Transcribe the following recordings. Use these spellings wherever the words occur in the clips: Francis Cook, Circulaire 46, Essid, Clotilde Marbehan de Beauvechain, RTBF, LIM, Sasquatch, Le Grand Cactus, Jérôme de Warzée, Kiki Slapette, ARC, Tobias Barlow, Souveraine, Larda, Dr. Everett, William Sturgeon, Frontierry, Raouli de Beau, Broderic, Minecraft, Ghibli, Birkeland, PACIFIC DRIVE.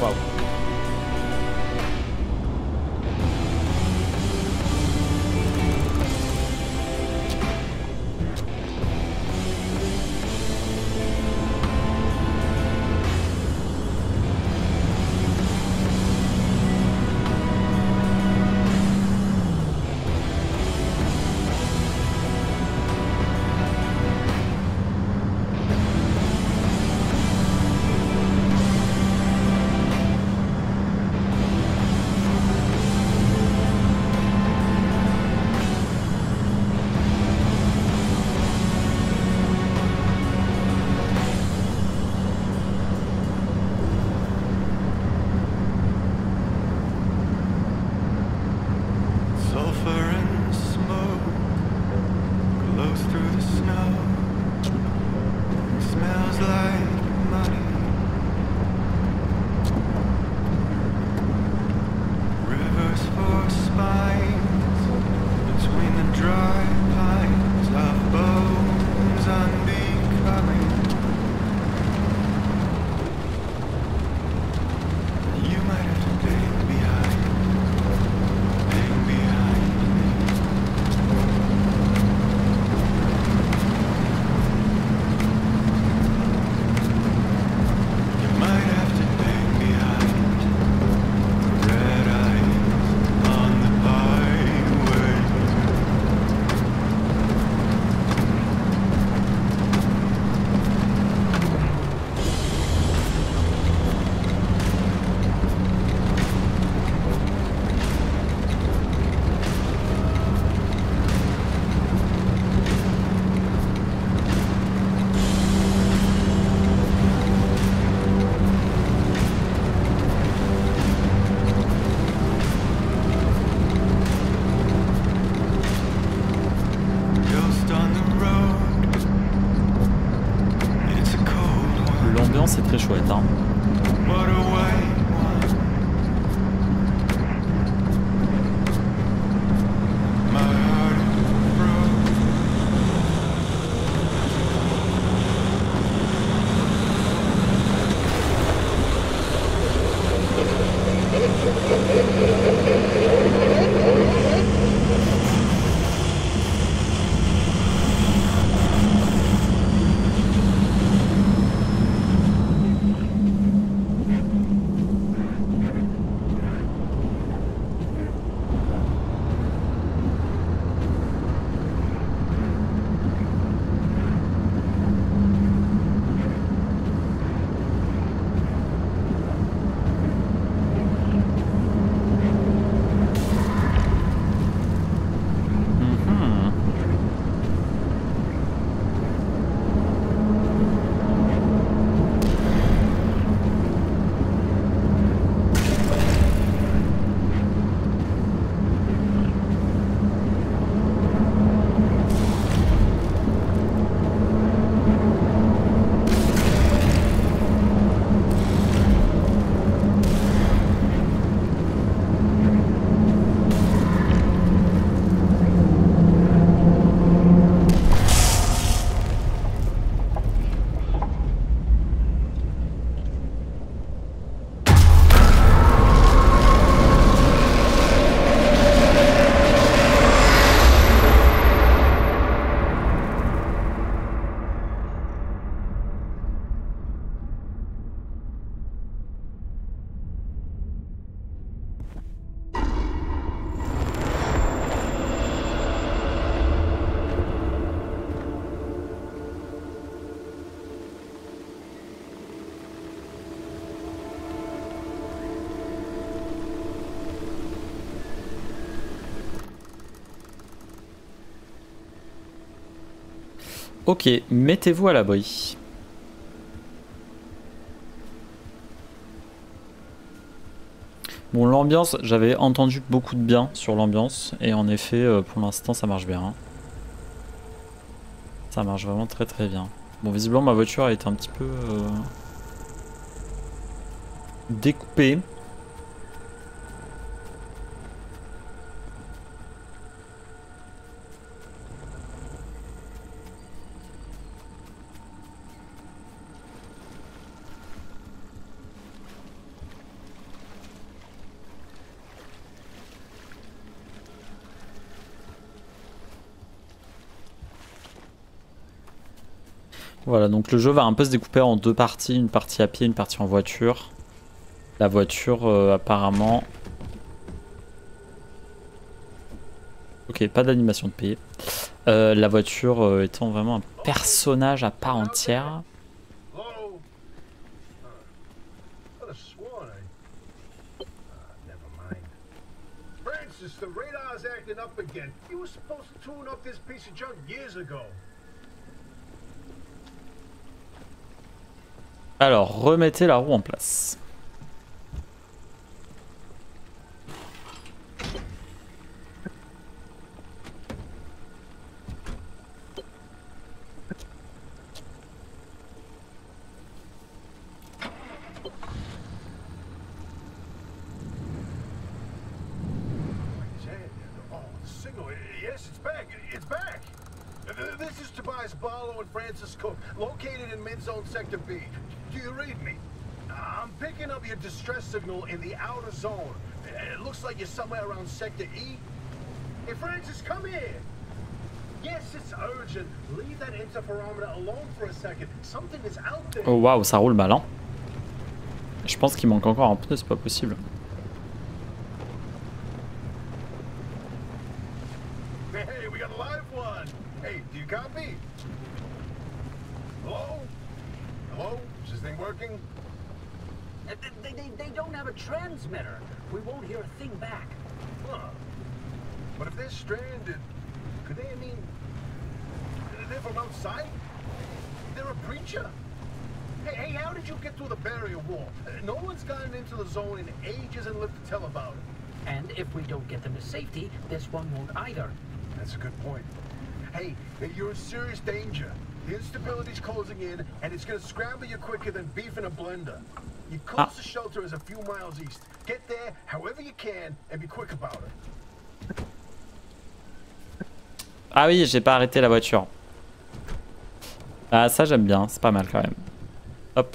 Wow. C'est très chouette, hein. Ok, mettez-vous à l'abri. Bon, l'ambiance, j'avais entendu beaucoup de bien sur l'ambiance. Et en effet, pour l'instant, ça marche bien. Hein. Ça marche vraiment très très bien. Bon, visiblement, ma voiture a été un petit peu découpée. Voilà, donc le jeu va un peu se découper en deux parties, une partie à pied, une partie en voiture. La voiture, apparemment... Ok, pas d'animation de pays. La voiture étant vraiment un personnage à part entière. Alors, remettez la roue en place. This is Tobias Barlow and Francis Cook, located in mid-zone sector B. Do you read me? I'm picking up your distress signal in the outer zone. It looks like you're somewhere around sector E. Hey Francis, come here! Yes, it's urgent. Leave that interferometer alone for a second. Something is out there. Oh waouh, ça roule mal, hein. Je pense qu'il manque encore un pneu, c'est pas possible. Hey, we got a live one. Hey, do you copy? Hello? Hello? Is this thing working? They don't have a transmitter. We won't hear a thing back. Huh. But if they're stranded, could they, I mean... They're from outside? They're a preacher? Hey, how did you get through the barrier wall? No one's gotten into the zone in ages and lived to tell about it. And if we don't get them to safety, this one won't either. That's a good point. Hey, you're in serious danger. The instability's closing in, and it's gonna scramble you quicker than beef in a blender. Your closest shelter is a few miles east. Get there however you can, and be quick about it. Ah oui, j'ai pas arrêté la voiture. Ah ça j'aime bien, c'est pas mal quand même. Hop.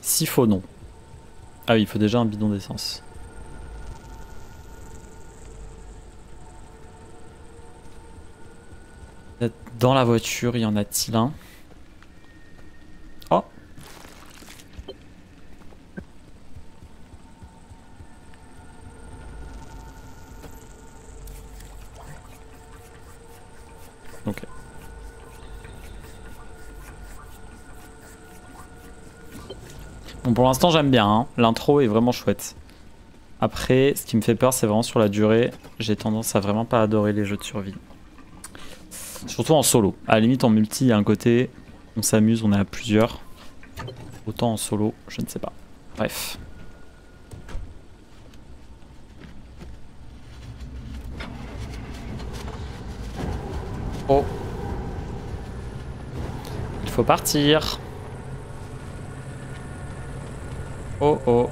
S'il faut non. Ah oui, il faut déjà un bidon d'essence. Dans la voiture, il y en a-t-il un? Oh! Ok. Bon, pour l'instant, j'aime bien, hein. L'intro est vraiment chouette. Après, ce qui me fait peur, c'est vraiment sur la durée. J'ai tendance à vraiment pas adorer les jeux de survie. Surtout en solo. À la limite en multi, il y a un côté, on s'amuse, on est à plusieurs. Autant en solo, je ne sais pas. Bref. Oh. Il faut partir. Oh oh.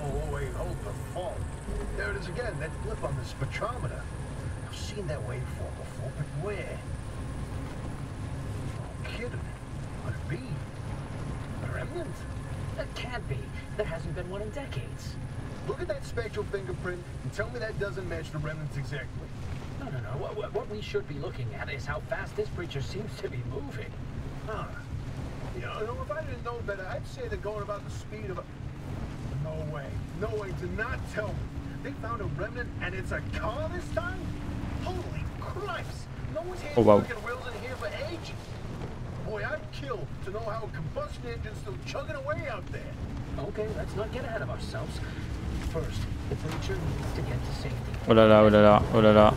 That can't be. There hasn't been one in decades. Look at that spectral fingerprint and tell me that doesn't match the remnants exactly. No. What we should be looking at is how fast this creature seems to be moving. Huh. If I didn't know better, I'd say they're going about the speed of a... No way. No way. Do not tell me. They found a remnant and it's a car this time? Holy Christ! No one's had fucking wheels in here for ages. Boy, I'd kill to know how a combustion engine's still chugging away out there. Okay, let's not get ahead of ourselves. First, the creature needs to get to safety. Oh là là, oh là là, oh là là.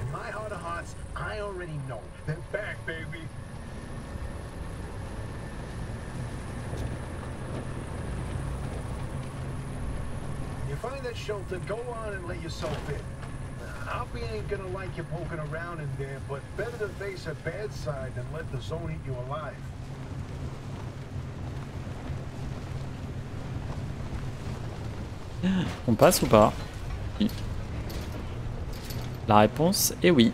In my heart of hearts, I already know. They're back, baby. You find that shelter, go on and let yourself in. Alfie ain't gonna like you poking around in there, but better to face a bad side than let the zone eat you alive. On passe ou pas? Oui. La réponse est oui.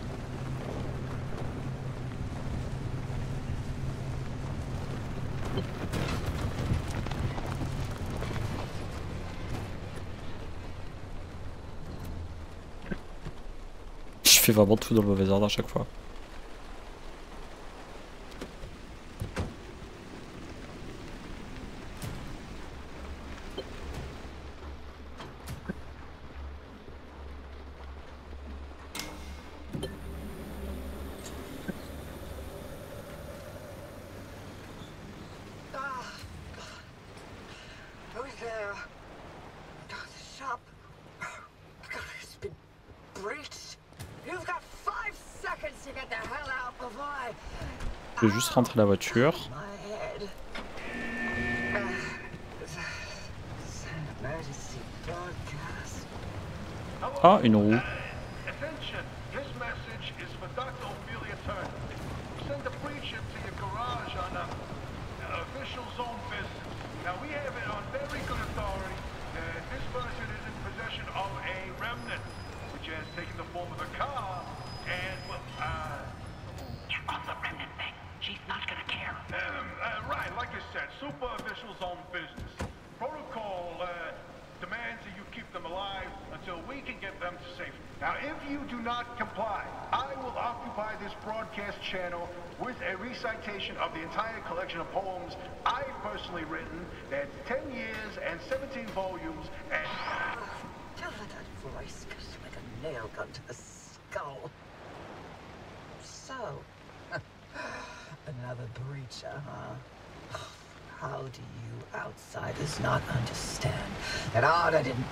Je fais vraiment tout dans le mauvais ordre à chaque fois. the shop. God, it's been breached. You've got 5 seconds to get the hell out before I... Je vais juste rentrer la voiture. Ah, une roue.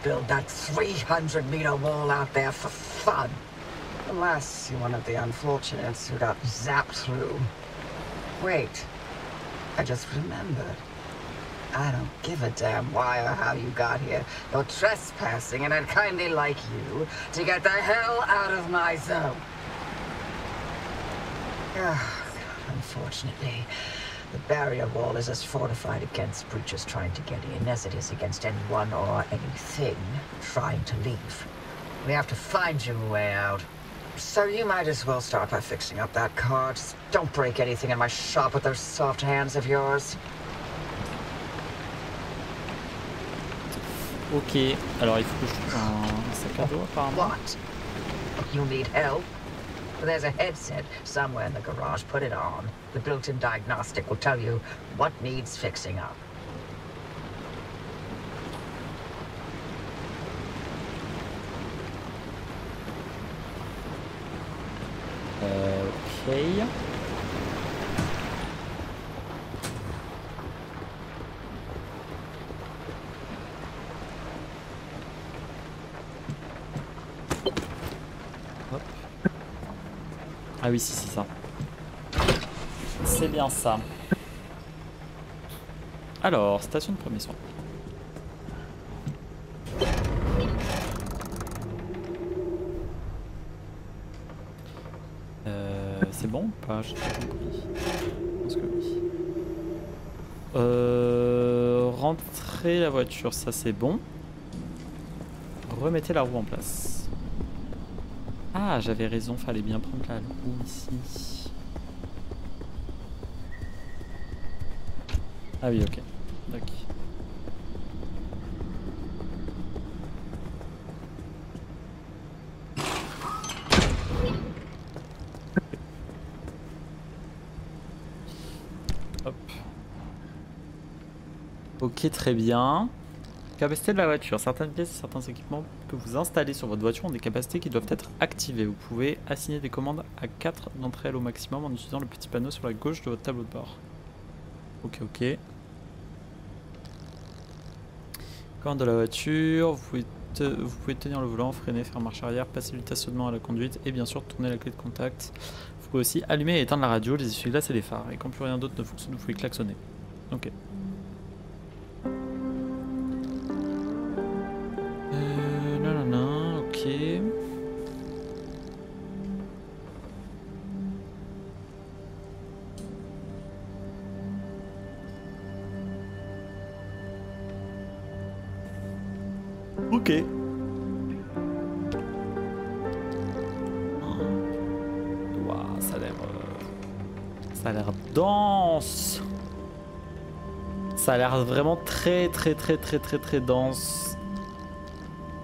Build that 300-meter wall out there for fun. Unless you're one of the unfortunates who got zapped through. Wait, I just remembered. I don't give a damn why or how you got here. You're trespassing, and I'd kindly like you to get the hell out of my zone. Oh, God, unfortunately. The barrier wall is as fortified against breaches trying to get in as it is against anyone or anything trying to leave. We have to find you a way out. So you might as well start by fixing up that car. Just don't break anything in my shop with those soft hands of yours. Ok, alors il faut que je trouve un sac à dos apparemment. What? You need help? There's a headset somewhere in the garage. Put it on. The built-in diagnostic will tell you what needs fixing up. Okay. Ah oui, si, c'est ça. C'est bien ça. Alors, station de premier soin. C'est bon ou pas? J'ai pas compris. Je pense que oui. Rentrer la voiture, ça c'est bon. Remettez la roue en place. Ah, j'avais raison, fallait bien prendre la roue ici. Ah oui, ok. Donc. Hop. Ok, très bien. Capacité de la voiture. Certaines pièces et certains équipements que vous installez sur votre voiture ont des capacités qui doivent être activées. Vous pouvez assigner des commandes à 4 d'entre elles au maximum en utilisant le petit panneau sur la gauche de votre tableau de bord. Ok, ok. Commande de la voiture. Vous pouvez tenir le volant, freiner, faire marche arrière, passer du stationnement à la conduite et bien sûr tourner la clé de contact. Vous pouvez aussi allumer et éteindre la radio, les essuie-glaces et les phares. Et quand plus rien d'autre ne fonctionne, vous pouvez klaxonner. Ok. Ok. Wow, ça a l'air dense. Ça a l'air vraiment très dense.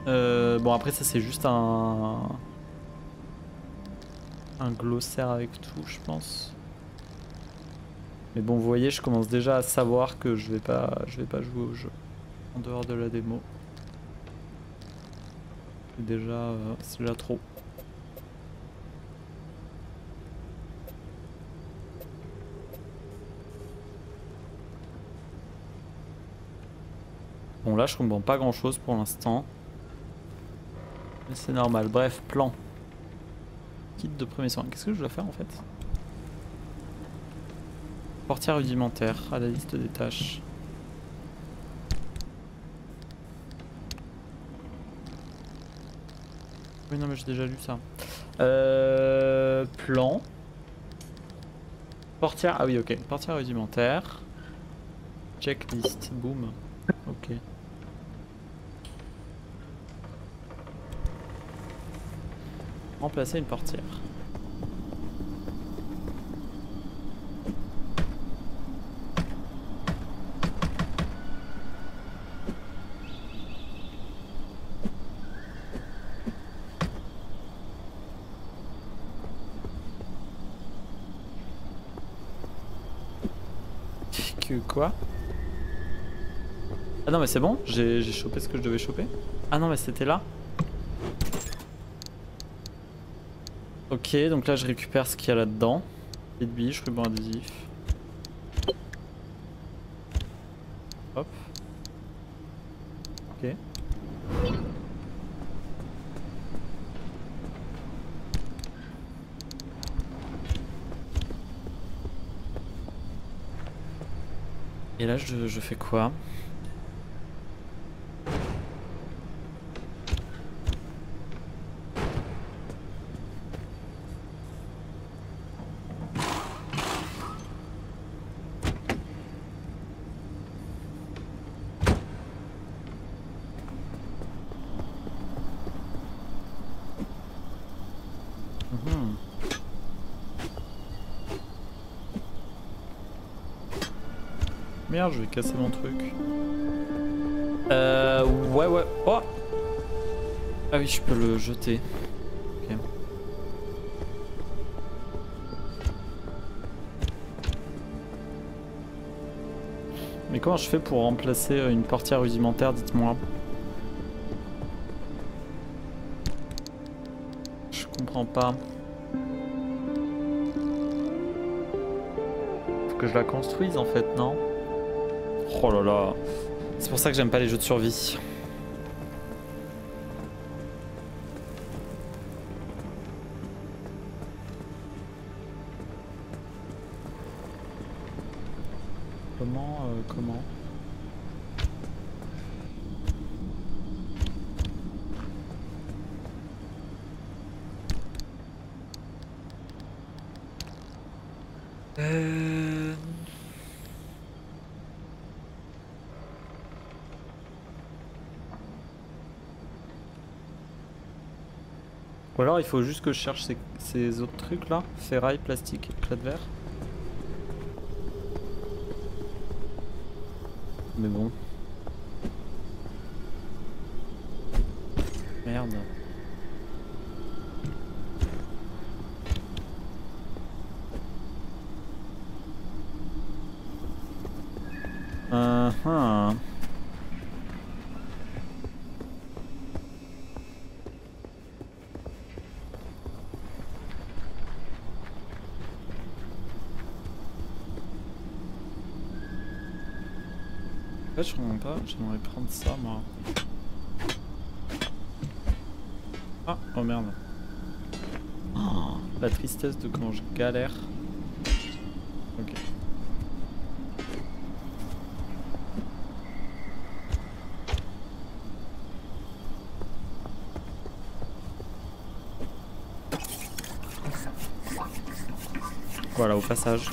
Bon après ça c'est juste un glossaire avec tout je pense. Mais bon vous voyez je commence déjà à savoir que je vais pas jouer au jeu en dehors de la démo. C'est déjà trop. Bon là je comprends pas grand chose pour l'instant. Mais c'est normal. Bref, plan. Kit de premier soin. Qu'est-ce que je dois faire en fait? Portière rudimentaire à la liste des tâches. Oui non mais j'ai déjà lu ça. Plan. Portière, ah oui ok, portière rudimentaire. Checklist, boom. Ok. Remplacer une portière. Quoi? Ah non mais c'est bon, j'ai chopé ce que je devais choper. Ah non mais c'était là. Ok, donc là je récupère ce qu'il y a là-dedans. Petite biche, ruban adhésif. Hop. Ok. Et là je fais quoi? Merde, je vais casser mon truc. Ouais, ouais. Oh! Ah oui, je peux le jeter. Ok. Mais comment je fais pour remplacer une portière rudimentaire, dites-moi? Je comprends pas. Faut que je la construise en fait, non? Oh là là, c'est pour ça que j'aime pas les jeux de survie. Comment il faut juste que je cherche ces autres trucs là, ferraille, plastique, éclat de verre. Mais bon. Merde. Je comprends pas, j'aimerais prendre ça moi. Ah, oh merde. Oh, la tristesse de quand je galère. Ok. Voilà, au passage.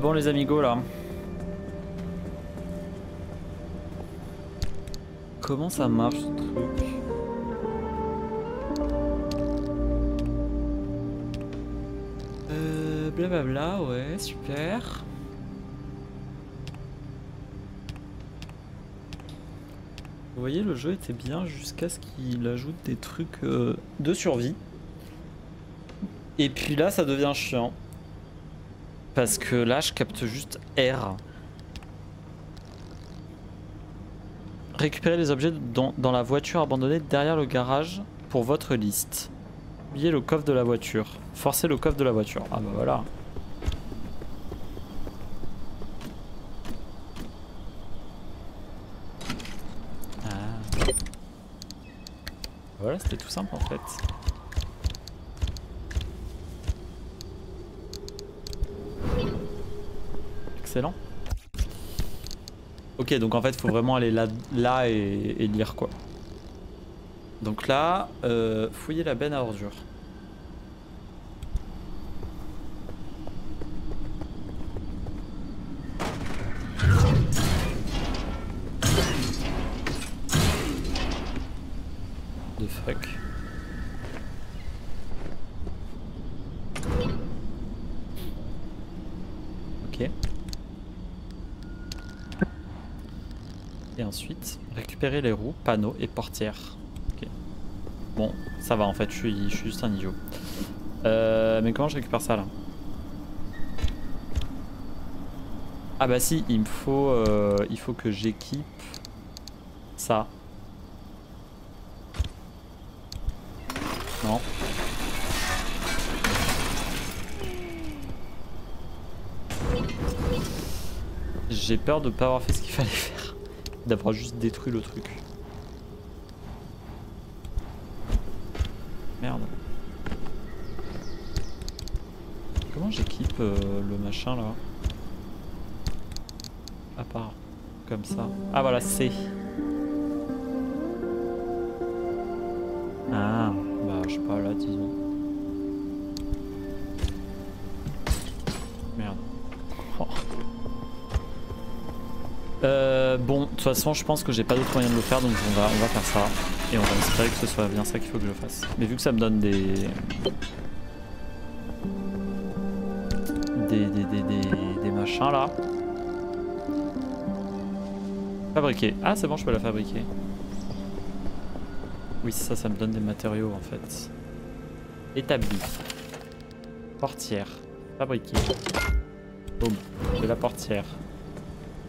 Bon les amigos là. Comment ça marche ce truc? Blablabla, ouais, super. Vous voyez, le jeu était bien jusqu'à ce qu'il ajoute des trucs de survie. Et puis là, ça devient chiant. Parce que là, je capte juste R. Récupérez les objets dans la voiture abandonnée derrière le garage pour votre liste. Oubliez le coffre de la voiture. Forcez le coffre de la voiture. Ah bah voilà. Voilà, c'était tout simple en fait. Excellent. Ok, donc en fait, faut vraiment aller là et lire quoi. Donc là, fouiller la benne à ordures. The fuck. Ok. Et ensuite, récupérer les roues, panneaux et portières. Ok. Bon, ça va en fait, je suis juste un idiot. Mais comment je récupère ça là? Ah bah si, il faut que j'équipe ça. Non. J'ai peur de pas avoir fait ce qu'il fallait faire. D'avoir juste détruit le truc. Merde. Comment j'équipe le machin là? À part comme ça. Ah voilà, c'est. Ah. Je sais pas là, disons. Merde. Oh. Bon, de toute façon, je pense que j'ai pas d'autre moyen de le faire, donc on va faire ça. Et on va espérer que ce soit bien ça qu'il faut que je fasse. Mais vu que ça me donne des machins là. Fabriquer. Ah, c'est bon, je peux la fabriquer. Oui, ça, ça me donne des matériaux en fait. Établi. Portière. Fabriquée. Boum. De la portière.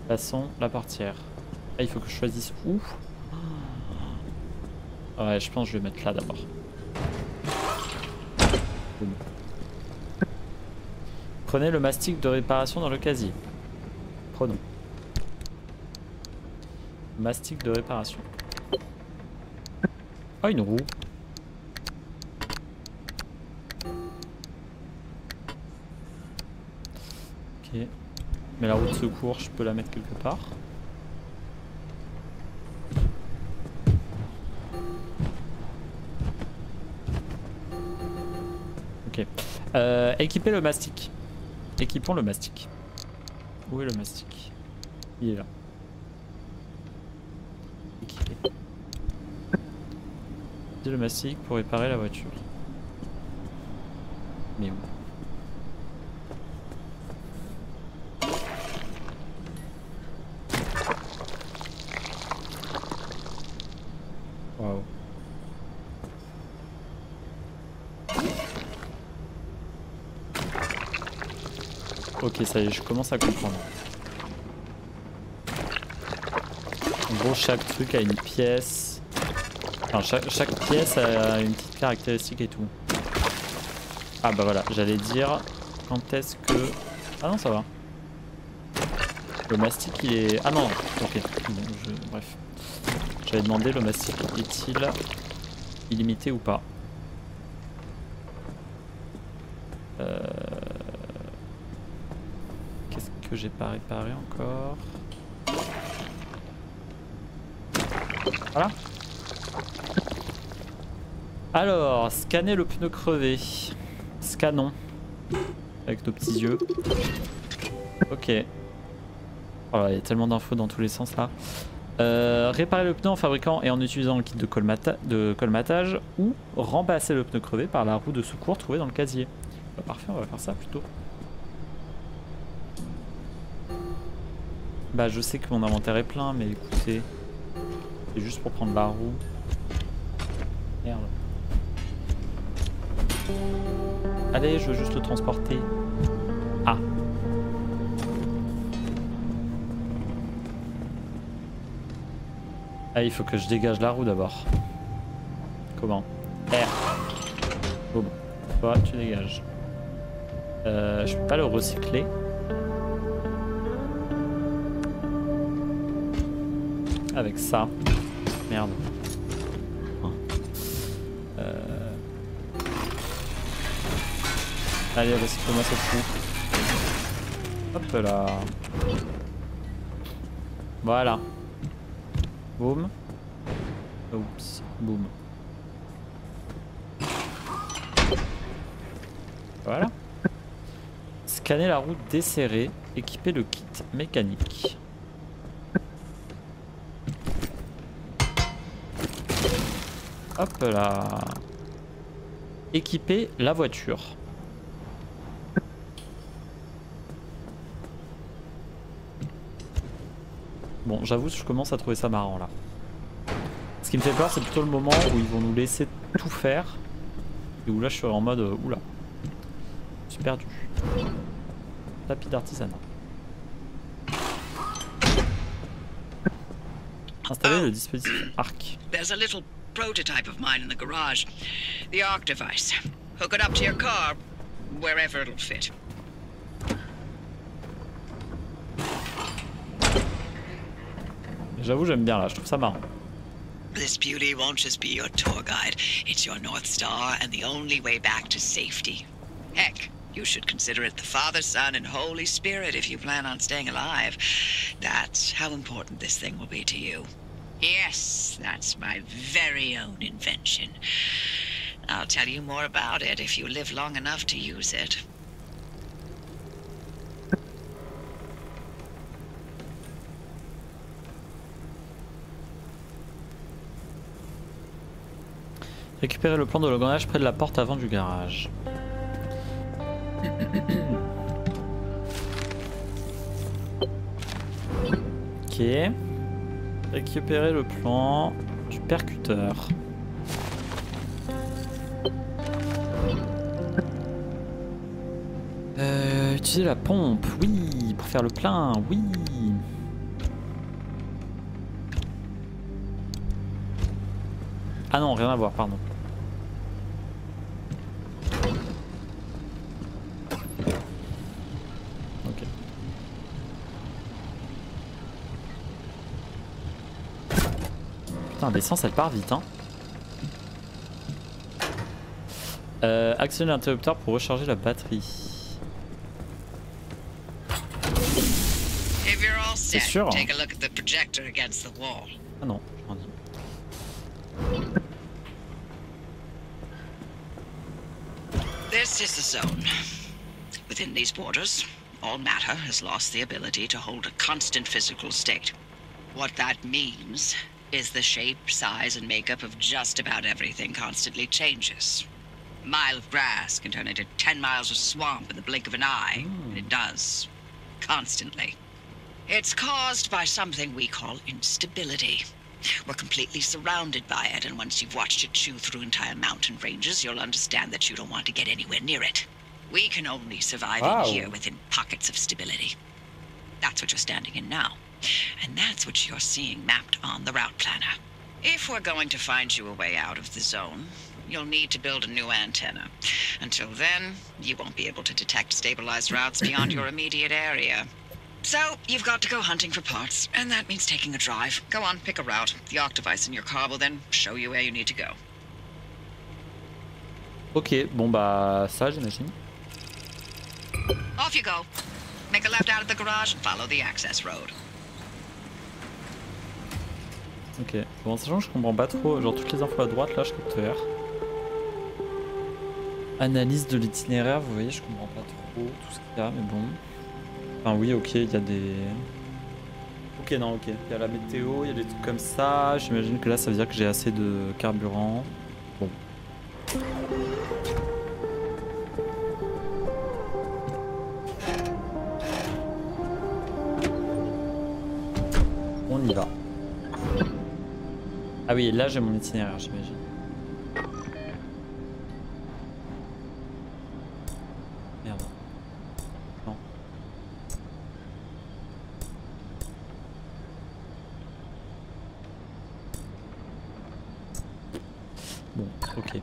Passons la portière. Là, il faut que je choisisse où. Ouais, je pense que je vais mettre là d'abord. Boum. Prenez le mastic de réparation dans le casier. Prenons. Mastic de réparation. Ah, une roue. Ok. Mais la roue de secours, je peux la mettre quelque part. Ok. Équipez le mastic. Équipons le mastic. Où est le mastic? Il est là. Équipé. Le mastic pour réparer la voiture. Mais où? Waouh. Ok, ça y est, je commence à comprendre. En gros, chaque truc a une pièce. Enfin, chaque pièce a une petite caractéristique et tout. Ah bah voilà, j'allais dire quand est-ce que... Ah non, ça va. Le mastic il est... Ah non, ok. Bon, bref. J'avais demandé le mastic est-il illimité ou pas. Qu'est-ce que j'ai pas réparé encore? Voilà. Alors, scanner le pneu crevé. Scannons. Avec nos petits yeux. Ok. Oh là, il y a tellement d'infos dans tous les sens là. Réparer le pneu en fabriquant et en utilisant le kit de, colmatage ou remplacer le pneu crevé par la roue de secours trouvée dans le casier. Bah, parfait, on va faire ça plutôt. Bah je sais que mon inventaire est plein, mais écoutez, c'est juste pour prendre la roue. Merde. Allez, je veux juste le transporter. Ah. Ah, il faut que je dégage la roue d'abord. Comment? R. Boum. Toi, tu dégages. Je peux pas le recycler. Avec ça. Merde. Allez, recycle-moi cette roue. Hop là. Voilà. Boum. Oups. Boum. Voilà. Scanner la route desserrée. Équiper le kit mécanique. Hop là. Équiper la voiture. Bon, j'avoue, je commence à trouver ça marrant là. Ce qui me fait peur, c'est plutôt le moment où ils vont nous laisser tout faire. Et où là, je serai en mode oula. Je suis perdu. Tapis d'artisanat. Installer le dispositif ARC. There's a little prototype of mine in the garage. The ARC device. Hook it up to your car, wherever it'll fit. J'avoue, j'aime bien là, je trouve ça marrant. This beauty won't just be your tour guide. It's your North Star and the only way back to safety. Heck, you should consider it the Father, Son, and Holy Spirit if you plan on staying alive. That's how important this thing will be to you. Yes, that's my very own invention. I'll tell you more about it if you live long enough to use it. Récupérer le plan de l'engrenage près de la porte avant du garage. Ok. Récupérer le plan du percuteur. Utiliser la pompe, oui, pour faire le plein, oui. Ah non, rien à voir, pardon. L'essence elle part vite hein. Actionner l'interrupteur pour recharger la batterie. C'est sûr hein. Ah non, je m'en dis. This is the zone. Within these borders, all matter has lost the ability to hold a constant physical state. What that means is the shape, size, and makeup of just about everything constantly changes. A mile of grass can turn into 10 miles of swamp in the blink of an eye, and it does, constantly. It's caused by something we call instability. We're completely surrounded by it, and once you've watched it chew through entire mountain ranges, you'll understand that you don't want to get anywhere near it. We can only survive in here within pockets of stability. That's what you're standing in now. And that's what you're seeing mapped on the route planner. If we're going to find you a way out of the zone, you'll need to build a new antenna. Until then, you won't be able to detect stabilized routes beyond your immediate area. So, you've got to go hunting for parts, and that means taking a drive. Go on, pick a route. The ARC device in your car will then show you where you need to go. Ok, bon bah ça j'imagine. Off you go. Make a left out of the garage and follow the access road. Ok, bon, sachant que je comprends pas trop, genre toutes les infos à droite là je capte R. Analyse de l'itinéraire, vous voyez, je comprends pas trop tout ce qu'il y a, mais bon. Enfin, oui, ok, il y a des. Ok, non, ok, il y a la météo, il y a des trucs comme ça, j'imagine que là ça veut dire que j'ai assez de carburant. Bon. On y va. Ah oui, là j'ai mon itinéraire, j'imagine. Merde. Non. Bon, ok.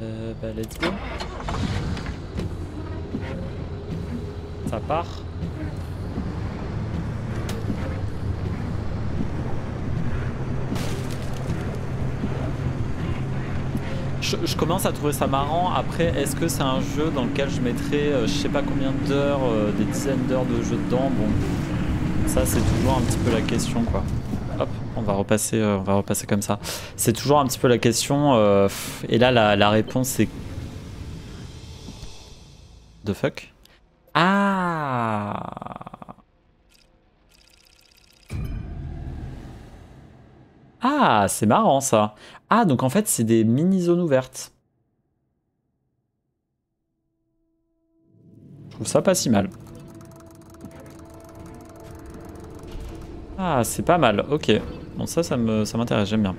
Bah, let's go. Ça part. Je commence à trouver ça marrant. Après, est-ce que c'est un jeu dans lequel je mettrai je sais pas combien d'heures, des dizaines d'heures de jeu dedans? Bon, ça c'est toujours un petit peu la question, quoi. Hop, on va repasser comme ça. C'est toujours un petit peu la question. Et là, la réponse c'est... The fuck? Ah! Ah, c'est marrant ça. Ah, donc en fait, c'est des mini-zones ouvertes. Je trouve ça pas si mal. Ah, c'est pas mal, ok. Bon, ça m'intéresse, j'aime bien.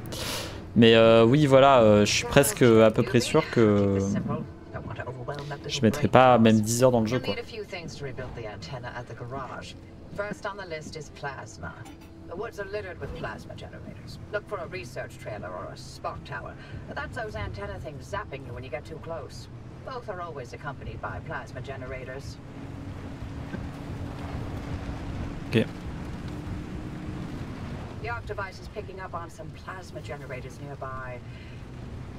Mais oui, voilà, je suis presque à peu près sûr que... Je mettrai pas même 10 heures dans le jeu, quoi. The woods are littered with plasma generators. Look for a research trailer or a spot tower. That's those antenna things zapping you when you get too close. Both are always accompanied by plasma generators. Okay. The ARC device is picking up on some plasma generators nearby.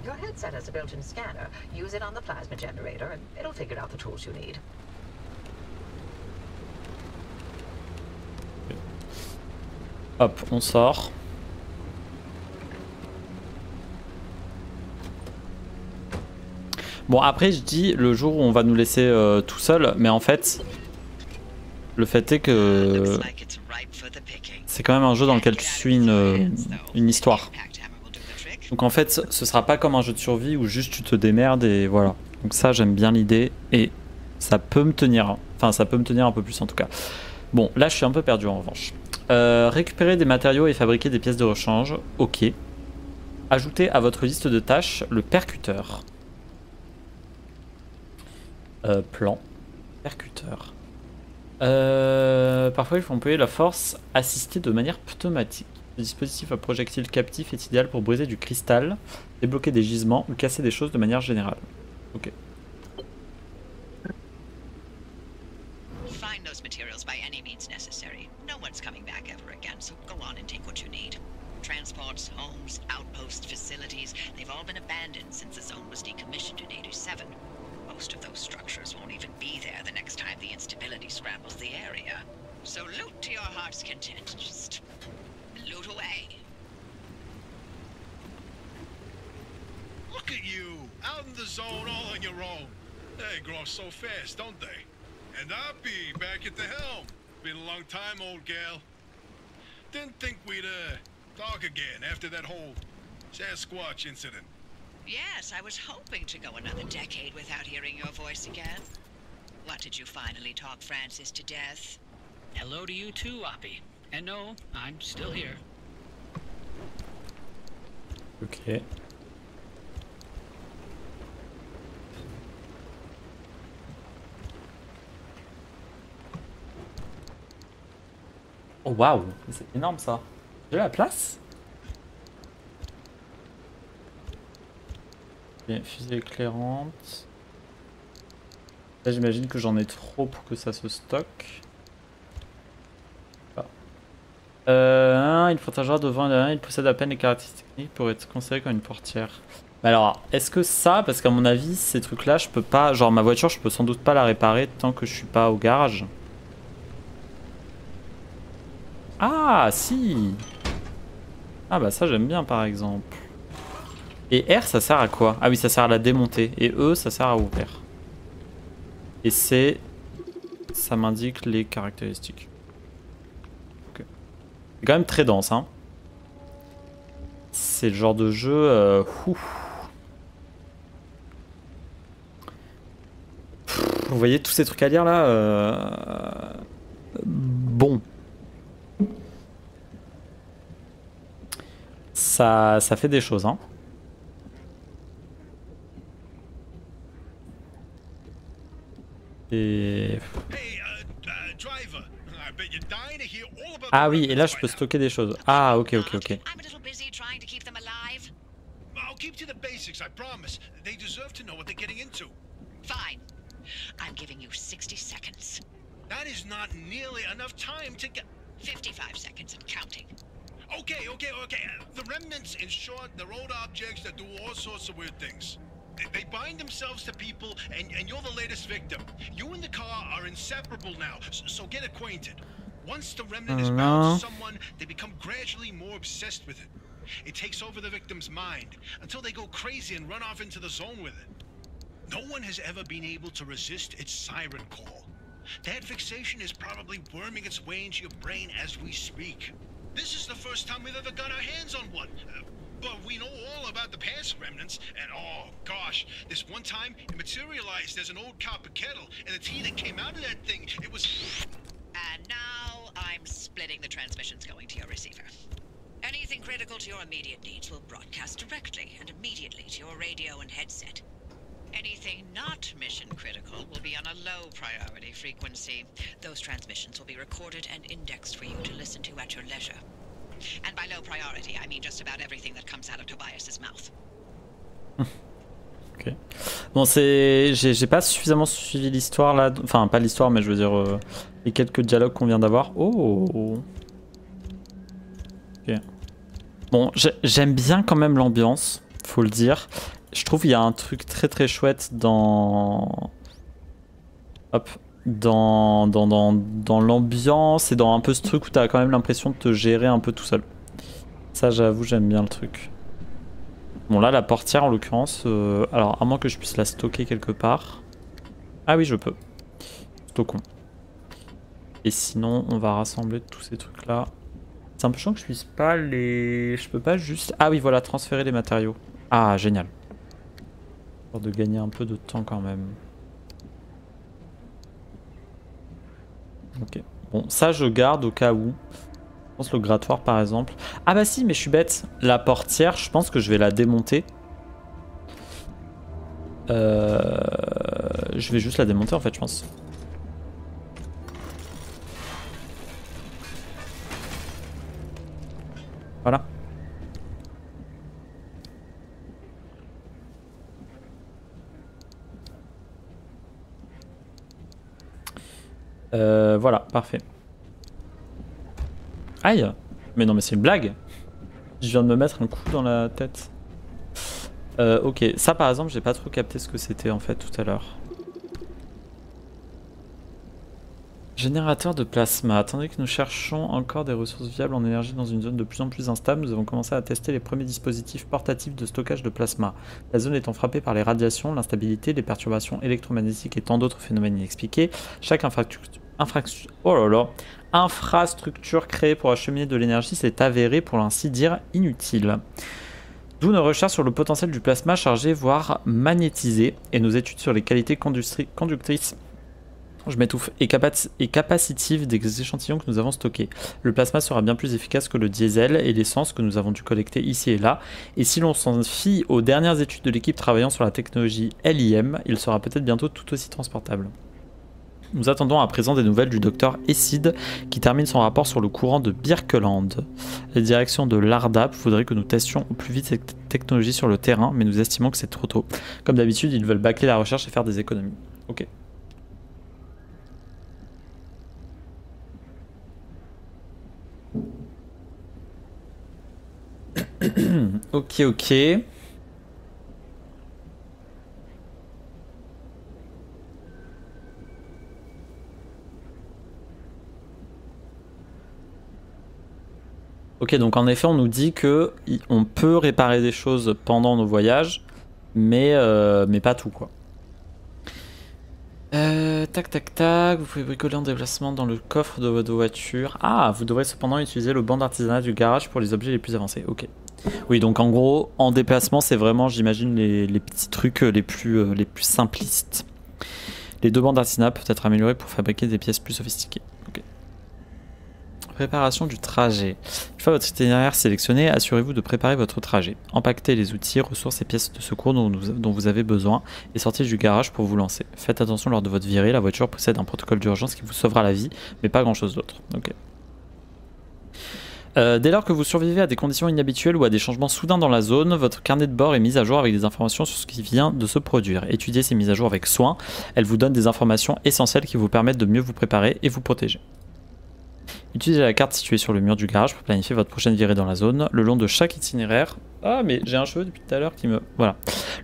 Your headset has a built-in scanner. Use it on the plasma generator and it'll figure out the tools you need. Hop, on sort. Bon, après, je dis le jour où on va nous laisser tout seul, mais en fait, le fait est que c'est quand même un jeu dans lequel tu suis une histoire. Donc en fait, ce sera pas comme un jeu de survie où juste tu te démerdes et voilà. Donc ça, j'aime bien l'idée et ça peut me tenir. Enfin, ça peut me tenir un peu plus en tout cas. Bon, là, je suis un peu perdu en revanche. Récupérer des matériaux et fabriquer des pièces de rechange. Ok. Ajoutez à votre liste de tâches le percuteur. Plan. Percuteur. Parfois, il faut employer la force assistée de manière pneumatique. Le dispositif à projectile captif est idéal pour briser du cristal, débloquer des gisements ou casser des choses de manière générale. Ok. Find those materials by any means necessary. No one's coming back ever again, so go on and take what you need. Transports, homes, outposts, facilities, they've all been abandoned since the zone was decommissioned in 87. Most of those structures won't even be there the next time the instability scrambles the area. So loot to your heart's content. Just loot away. Look at you! Out in the zone all on your own. They grow so fast, don't they? And I'll be back at the helm. Been a long time, old gal. Didn't think we'd talk again after that whole Sasquatch incident. Yes, I was hoping to go another decade without hearing your voice again. What, did you finally talk Francis to death? Hello to you too, Oppie. And no, I'm still here. Okay. Oh waouh, c'est énorme ça. J'ai la place. Bien, fusée éclairante. Là j'imagine que j'en ai trop pour que ça se stocke. Ah. Il faut agir devant l'un, il possède à peine les caractéristiques techniques pour être considéré comme une portière. Mais alors, est-ce que ça, parce qu'à mon avis, ces trucs-là, je peux pas... Genre ma voiture, je peux sans doute pas la réparer tant que je suis pas au garage. Ah si. Ah bah ça j'aime bien par exemple. Et R ça sert à quoi? Ah oui ça sert à la démonter. Et E ça sert à ouvrir. Et C ça m'indique les caractéristiques. Okay. C'est quand même très dense hein. C'est le genre de jeu... Vous voyez tous ces trucs à lire là Bon. Ça fait des choses, hein. Et... Ah oui, et là je peux stocker des choses. Ah ok. trying to keep them alive? I'll keep to the basics, I promise. They deserve to know what they're getting into. Fine. I'm giving you 60 seconds. That is not nearly enough time to get... 55 seconds and counting. Okay, okay, okay. The remnants, in short, they're old objects that do all sorts of weird things. They bind themselves to people, and you're the latest victim. You and the car are inseparable now, so get acquainted. Once the remnant is bound to someone, they become gradually more obsessed with it. It takes over the victim's mind, until they go crazy and run off into the zone with it. No one has ever been able to resist its siren call. That fixation is probably worming its way into your brain as we speak. This is the first time we've ever got our hands on one. But we know all about the past remnants, and oh gosh, this one time it materialized as an old copper kettle, and the tea that came out of that thing, it was... And now I'm splitting the transmissions going to your receiver. Anything critical to your immediate needs will broadcast directly and immediately to your radio and headset. Anything not mission critical will be on a low priority frequency. Those transmissions will be recorded and indexed for you to listen to at your leisure. And by low priority, I mean just about everything that comes out of Tobias's mouth. Ok. Bon, c'est... J'ai pas suffisamment suivi l'histoire là. Enfin, pas l'histoire, mais je veux dire... les quelques dialogues qu'on vient d'avoir. Oh. Ok. Bon, j'aime bien quand même l'ambiance, faut le dire. Je trouve qu'il y a un truc très très chouette dans... Hop. Dans l'ambiance et dans un peu ce truc où t'as quand même l'impression de te gérer un peu tout seul. Ça, j'avoue, j'aime bien le truc. Bon, là, la portière, en l'occurrence... alors, à moins que je puisse la stocker quelque part. Ah oui, je peux. Stockons. Et sinon, on va rassembler tous ces trucs-là. C'est un peu chiant que je puisse pas les... Je peux pas juste... Ah oui, voilà, transférer les matériaux. Ah, génial. Pour de gagner un peu de temps quand même. Ok, bon ça je garde au cas où. Je pense le grattoir par exemple. Ah bah si, mais je suis bête. La portière, je pense que je vais la démonter. Je vais juste la démonter en fait, je pense. Voilà. Voilà, parfait. Aïe! Mais non, mais c'est une blague! Je viens de me mettre un coup dans la tête. Ok, ça par exemple, j'ai pas trop capté ce que c'était en fait tout à l'heure. Générateur de plasma. Tandis que nous cherchons encore des ressources viables en énergie dans une zone de plus en plus instable, nous avons commencé à tester les premiers dispositifs portatifs de stockage de plasma. La zone étant frappée par les radiations, l'instabilité, les perturbations électromagnétiques et tant d'autres phénomènes inexpliqués, chaque infrastructure créée pour acheminer de l'énergie s'est avérée, pour ainsi dire, inutile. D'où nos recherches sur le potentiel du plasma chargé, voire magnétisé, et nos études sur les qualités conductrices. Je m'étouffe, et capacitives des échantillons que nous avons stockés. Le plasma sera bien plus efficace que le diesel et l'essence que nous avons dû collecter ici et là. Et si l'on s'en fie aux dernières études de l'équipe travaillant sur la technologie LIM, il sera peut-être bientôt tout aussi transportable. Nous attendons à présent des nouvelles du docteur Essid qui termine son rapport sur le courant de Birkeland. La direction de Larda voudrait que nous testions au plus vite cette technologie sur le terrain, mais nous estimons que c'est trop tôt. Comme d'habitude, ils veulent bâcler la recherche et faire des économies. Ok. Ok. Ok, donc en effet, on nous dit que on peut réparer des choses pendant nos voyages, mais pas tout quoi. Tac, vous pouvez bricoler en déplacement dans le coffre de votre voiture. Ah, vous devrez cependant utiliser le banc d'artisanat du garage pour les objets les plus avancés. Ok. Oui, donc en gros, en déplacement, c'est vraiment, j'imagine, les petits trucs les plus simplistes. Les deux bancs d'artisanat peuvent être améliorés pour fabriquer des pièces plus sophistiquées. Ok. Préparation du trajet. Une fois votre itinéraire sélectionné, assurez-vous de préparer votre trajet. Empaquetez les outils, ressources et pièces de secours dont vous avez besoin et sortez du garage pour vous lancer. Faites attention lors de votre virée, la voiture possède un protocole d'urgence qui vous sauvera la vie, mais pas grand chose d'autre. Ok. Dès lors que vous survivez à des conditions inhabituelles ou à des changements soudains dans la zone, votre carnet de bord est mis à jour avec des informations sur ce qui vient de se produire. Étudiez ces mises à jour avec soin, elles vous donnent des informations essentielles qui vous permettent de mieux vous préparer et vous protéger. Utilisez la carte située sur le mur du garage pour planifier votre prochaine virée dans la zone. Le long de chaque itinéraire... Ah mais j'ai un cheveu depuis tout à l'heure qui me... Voilà.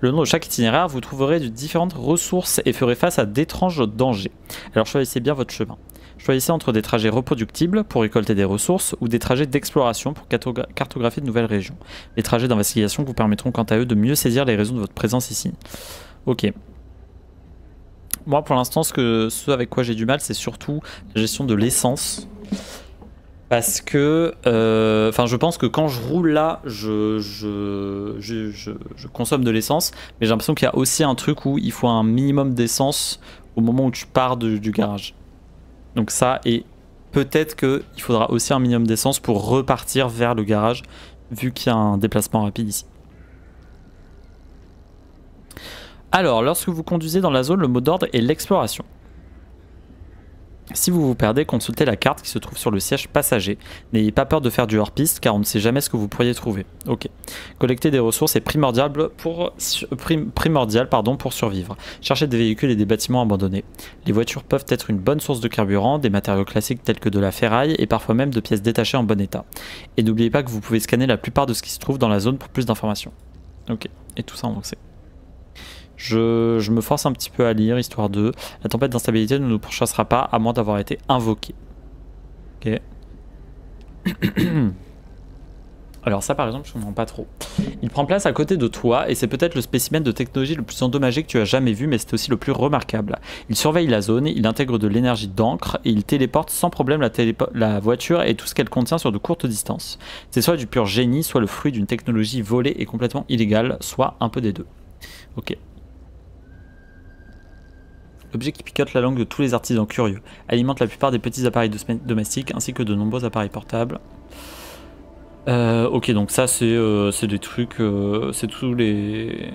Le long de chaque itinéraire, vous trouverez différentes ressources et ferez face à d'étranges dangers. Alors choisissez bien votre chemin. Choisissez entre des trajets reproductibles pour récolter des ressources ou des trajets d'exploration pour cartographier de nouvelles régions. Les trajets d'investigation vous permettront quant à eux de mieux saisir les raisons de votre présence ici. Ok. Moi pour l'instant ce avec quoi j'ai du mal c'est surtout la gestion de l'essence. Parce que... Enfin je pense que quand je roule là je consomme de l'essence. Mais j'ai l'impression qu'il y a aussi un truc où il faut un minimum d'essence au moment où tu pars du garage. Donc ça, et peut-être qu'il faudra aussi un minimum d'essence pour repartir vers le garage, vu qu'il y a un déplacement rapide ici. Alors, lorsque vous conduisez dans la zone, le mot d'ordre est l'exploration. Si vous vous perdez, consultez la carte qui se trouve sur le siège passager. N'ayez pas peur de faire du hors-piste, car on ne sait jamais ce que vous pourriez trouver. Ok. Collecter des ressources est primordial pour survivre. Cherchez des véhicules et des bâtiments abandonnés. Les voitures peuvent être une bonne source de carburant, des matériaux classiques tels que de la ferraille et parfois même de pièces détachées en bon état. Et n'oubliez pas que vous pouvez scanner la plupart de ce qui se trouve dans la zone pour plus d'informations. Ok. Et tout ça on le sait. Je me force un petit peu à lire, histoire de... La tempête d'instabilité ne nous pourchassera pas, à moins d'avoir été invoquée. Ok. Alors ça par exemple, je ne comprends pas trop. Il prend place à côté de toi, et c'est peut-être le spécimen de technologie le plus endommagé que tu as jamais vu, mais c'est aussi le plus remarquable. Il surveille la zone, il intègre de l'énergie d'encre, et il téléporte sans problème la voiture et tout ce qu'elle contient sur de courtes distances. C'est soit du pur génie, soit le fruit d'une technologie volée et complètement illégale, soit un peu des deux. Ok. L'objet qui picote la langue de tous les artisans curieux alimente la plupart des petits appareils domestiques ainsi que de nombreux appareils portables. Ok, donc ça c'est des trucs, c'est tous les,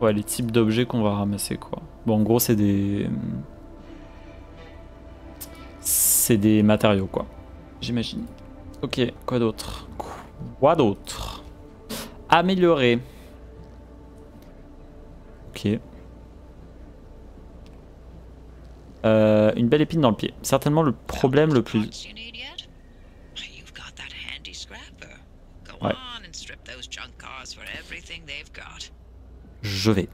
ouais, les types d'objets qu'on va ramasser quoi. Bon en gros c'est des matériaux quoi, j'imagine. Ok, quoi d'autre? Améliorer. Ok. Une belle épine dans le pied. Certainement le problème le plus... Ouais. Je vais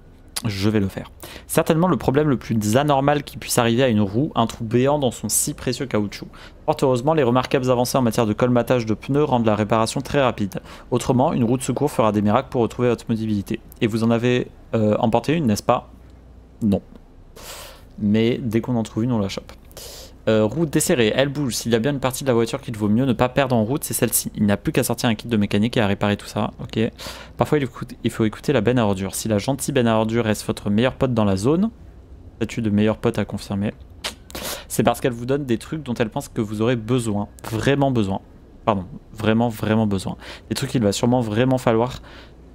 le faire. Certainement le problème le plus anormal qui puisse arriver à une roue, un trou béant dans son si précieux caoutchouc. Fort heureusement, les remarquables avancées en matière de colmatage de pneus rendent la réparation très rapide. Autrement, une roue de secours fera des miracles pour retrouver votre mobilité. Et vous en avez emporté une, n'est-ce pas? Non. Mais dès qu'on en trouve une, on la chope. Roue desserrée, elle bouge. S'il y a bien une partie de la voiture qu'il vaut mieux ne pas perdre en route, c'est celle-ci. Il n'y a plus qu'à sortir un kit de mécanique et à réparer tout ça. Ok. Parfois, il faut écouter la benne à ordures. Si la gentille benne à ordures reste votre meilleur pote dans la zone, statut de meilleur pote à confirmer, c'est parce qu'elle vous donne des trucs dont elle pense que vous aurez besoin. Vraiment besoin. Pardon. Vraiment, vraiment besoin. Des trucs qu'il va sûrement vraiment falloir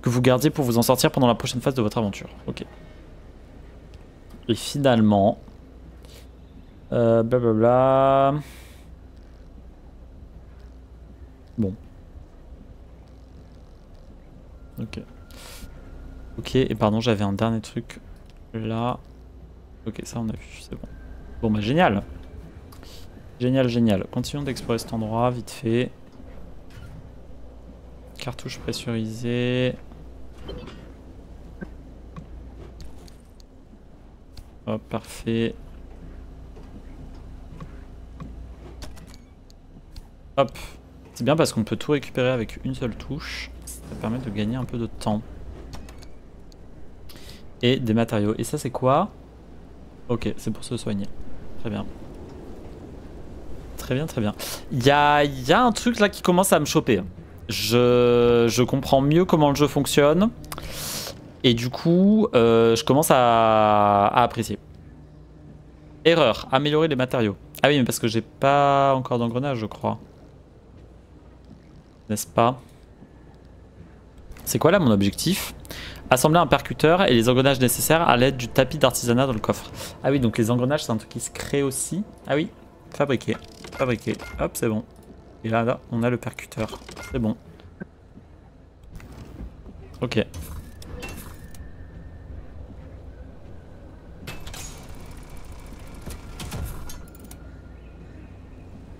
que vous gardiez pour vous en sortir pendant la prochaine phase de votre aventure. Ok. Et finalement, blablabla. Bon. Ok. Ok, et pardon, j'avais un dernier truc là. Ok, ça on a vu, c'est bon. Bon bah génial. Génial, génial. Continuons d'explorer cet endroit, vite fait. Cartouche pressurisée. Hop, oh, parfait. Hop. C'est bien parce qu'on peut tout récupérer avec une seule touche. Ça permet de gagner un peu de temps. Et des matériaux. Et ça, c'est quoi? Ok, c'est pour se soigner. Très bien. Très bien, très bien. Il y a un truc là qui commence à me choper. Je comprends mieux comment le jeu fonctionne. Et du coup, je commence à apprécier. Erreur, améliorer les matériaux. Ah oui, mais parce que j'ai pas encore d'engrenage, je crois. N'est-ce pas? C'est quoi là mon objectif? Assembler un percuteur et les engrenages nécessaires à l'aide du tapis d'artisanat dans le coffre. Ah oui, donc les engrenages, c'est un truc qui se crée aussi. Ah oui, fabriquer. Hop, c'est bon. Et là, là, on a le percuteur. C'est bon. Ok.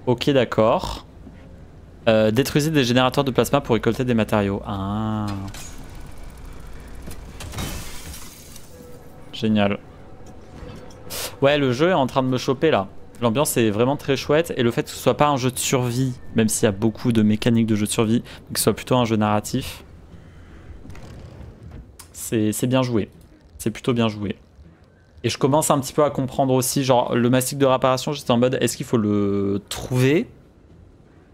Ok, d'accord. Détruisez des générateurs de plasma pour récolter des matériaux. Ah. Génial. Ouais, le jeu est en train de me choper là. L'ambiance est vraiment très chouette et le fait que ce soit pas un jeu de survie, même s'il y a beaucoup de mécaniques de jeu de survie, mais que ce soit plutôt un jeu narratif, c'est bien joué. C'est plutôt bien joué. Et je commence un petit peu à comprendre aussi, genre le mastic de réparation, j'étais en mode est-ce qu'il faut le trouver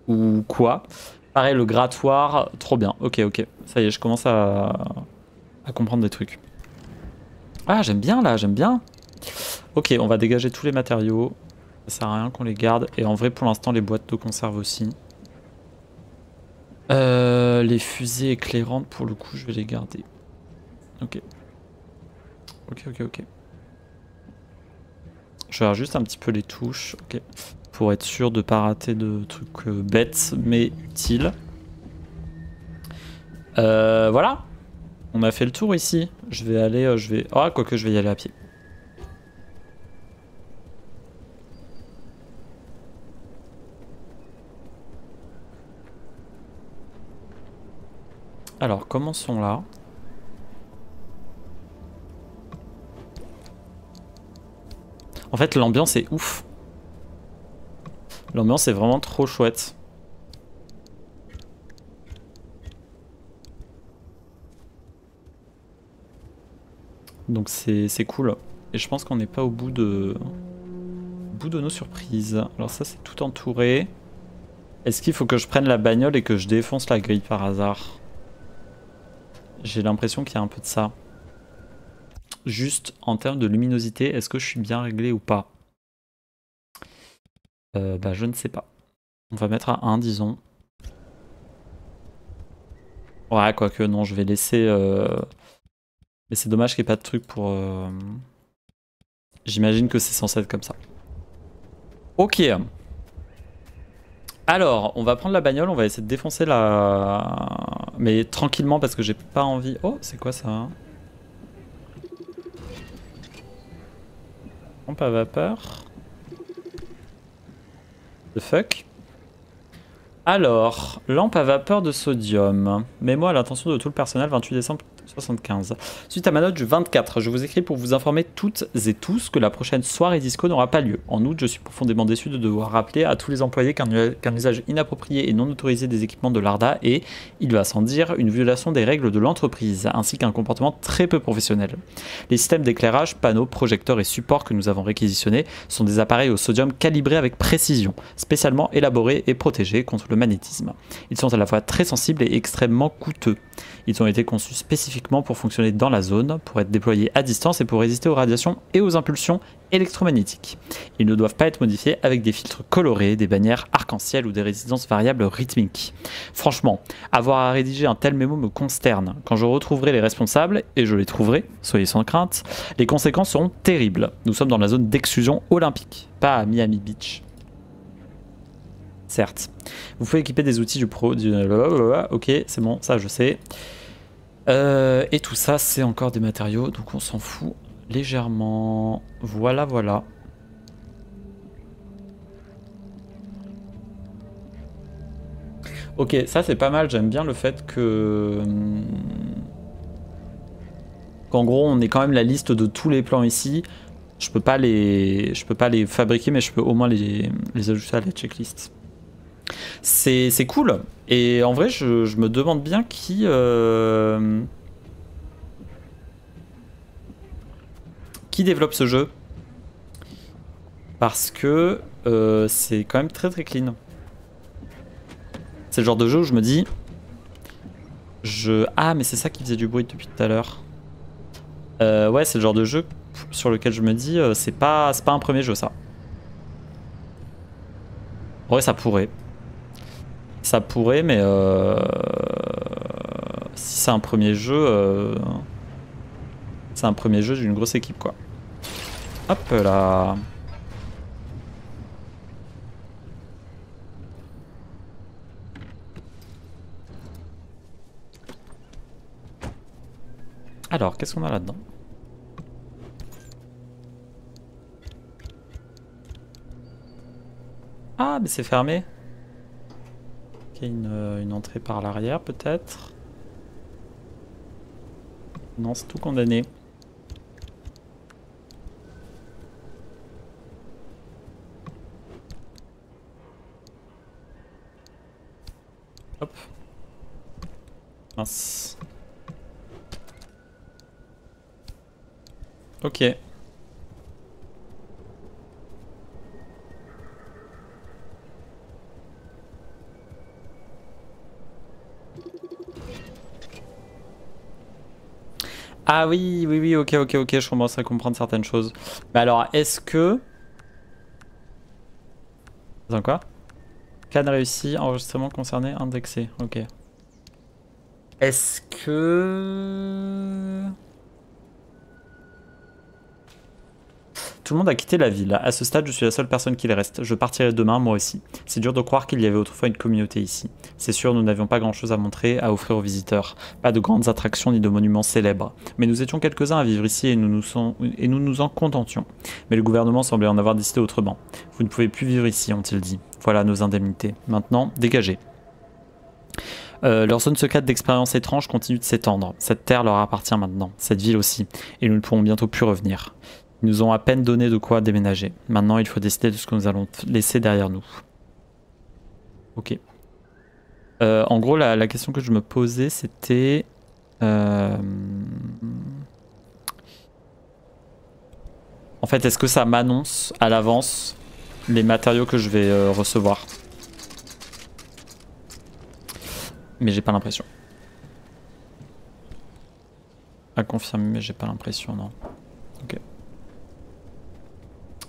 ou quoi? Pareil, le grattoir, trop bien. Ok, ok. Ça y est, je commence à comprendre des trucs. Ah, j'aime bien là, j'aime bien. Ok, on va dégager tous les matériaux. Ça sert à rien qu'on les garde. Et en vrai, pour l'instant, les boîtes de conserve aussi. Les fusées éclairantes, pour le coup, je vais les garder. Ok. Ok, ok, ok. Je regarde juste un petit peu les touches. Ok. Pour être sûr de ne pas rater de trucs bêtes, mais utiles. Voilà. On a fait le tour ici. Je vais aller... Oh, quoique, je vais y aller à pied. Alors, commençons là. En fait, l'ambiance est ouf. L'ambiance est vraiment trop chouette. Donc c'est cool. Et je pense qu'on n'est pas au bout de... nos surprises. Alors ça, c'est tout entouré. Est-ce qu'il faut que je prenne la bagnole et que je défonce la grille par hasard ? J'ai l'impression qu'il y a un peu de ça. Juste en termes de luminosité, est-ce que je suis bien réglé ou pas? Bah je ne sais pas. On va mettre à 1 disons. Ouais, quoique non, je vais laisser... Mais c'est dommage qu'il n'y ait pas de truc pour... J'imagine que c'est censé être comme ça. Ok. Alors, on va prendre la bagnole, on va essayer de défoncer la... Mais tranquillement parce que j'ai pas envie... Oh, c'est quoi ça? Pompe à vapeur. The fuck? Alors, lampe à vapeur de sodium. Mets-moi à l'attention de tout le personnel, 28 décembre 75. Suite à ma note du 24, je vous écris pour vous informer toutes et tous que la prochaine soirée disco n'aura pas lieu. En août, je suis profondément déçu de devoir rappeler à tous les employés qu'un usage inapproprié et non autorisé des équipements de Larda est, il va sans dire, une violation des règles de l'entreprise, ainsi qu'un comportement très peu professionnel. Les systèmes d'éclairage, panneaux, projecteurs et supports que nous avons réquisitionnés sont des appareils au sodium calibrés avec précision, spécialement élaborés et protégés contre le magnétisme. Ils sont à la fois très sensibles et extrêmement coûteux. Ils ont été conçus spécifiquement pour fonctionner dans la zone, pour être déployés à distance et pour résister aux radiations et aux impulsions électromagnétiques. Ils ne doivent pas être modifiés avec des filtres colorés, des bannières arc-en-ciel ou des résistances variables rythmiques. Franchement, avoir à rédiger un tel mémo me consterne. Quand je retrouverai les responsables, et je les trouverai, soyez sans crainte, les conséquences seront terribles. Nous sommes dans la zone d'exclusion olympique, pas à Miami Beach. Certes. Vous pouvez équiper des outils du pro... Ok, c'est bon, ça je sais. Et tout ça, c'est encore des matériaux, donc on s'en fout légèrement. Voilà, voilà. Ok, ça c'est pas mal, j'aime bien le fait que... qu'en gros, on ait quand même la liste de tous les plans ici. Je peux pas les fabriquer, mais je peux au moins les ajouter à la checklist. C'est cool et en vrai je me demande bien qui développe ce jeu parce que c'est quand même très clean. C'est le genre de jeu où je me dis ah mais c'est ça qui faisait du bruit depuis tout à l'heure. Ouais, c'est le genre de jeu sur lequel je me dis c'est pas un premier jeu ça. En vrai ça pourrait. Ça pourrait, mais si c'est un premier jeu, d'une grosse équipe, quoi. Hop là. Alors, qu'est-ce qu'on a là-dedans? Ah, mais c'est fermé. Ok, une entrée par l'arrière, peut-être. Non, c'est tout condamné. Hop. Mince. Ok. Ah oui, ok, je commence à comprendre certaines choses. Mais alors, est-ce que... Attends, quoi? Can réussi, enregistrement concerné, indexé. Ok. Est-ce que... Tout le monde a quitté la ville. À ce stade, je suis la seule personne qui les reste. Je partirai demain, moi aussi. C'est dur de croire qu'il y avait autrefois une communauté ici. C'est sûr, nous n'avions pas grand-chose à montrer, à offrir aux visiteurs. Pas de grandes attractions ni de monuments célèbres. Mais nous étions quelques-uns à vivre ici et nous en contentions. Mais le gouvernement semblait en avoir décidé autrement. Vous ne pouvez plus vivre ici, ont-ils dit. Voilà nos indemnités. Maintenant, dégagez. Leur zone secrète d'expérience étrange continue de s'étendre. Cette terre leur appartient maintenant. Cette ville aussi. Et nous ne pourrons bientôt plus revenir. Ils nous ont à peine donné de quoi déménager. Maintenant, il faut décider de ce que nous allons laisser derrière nous. Ok. En gros, la question que je me posais, c'était... En fait, est-ce que ça m'annonce à l'avance les matériaux que je vais recevoir? Mais j'ai pas l'impression. À confirmer, mais j'ai pas l'impression, non. Ok.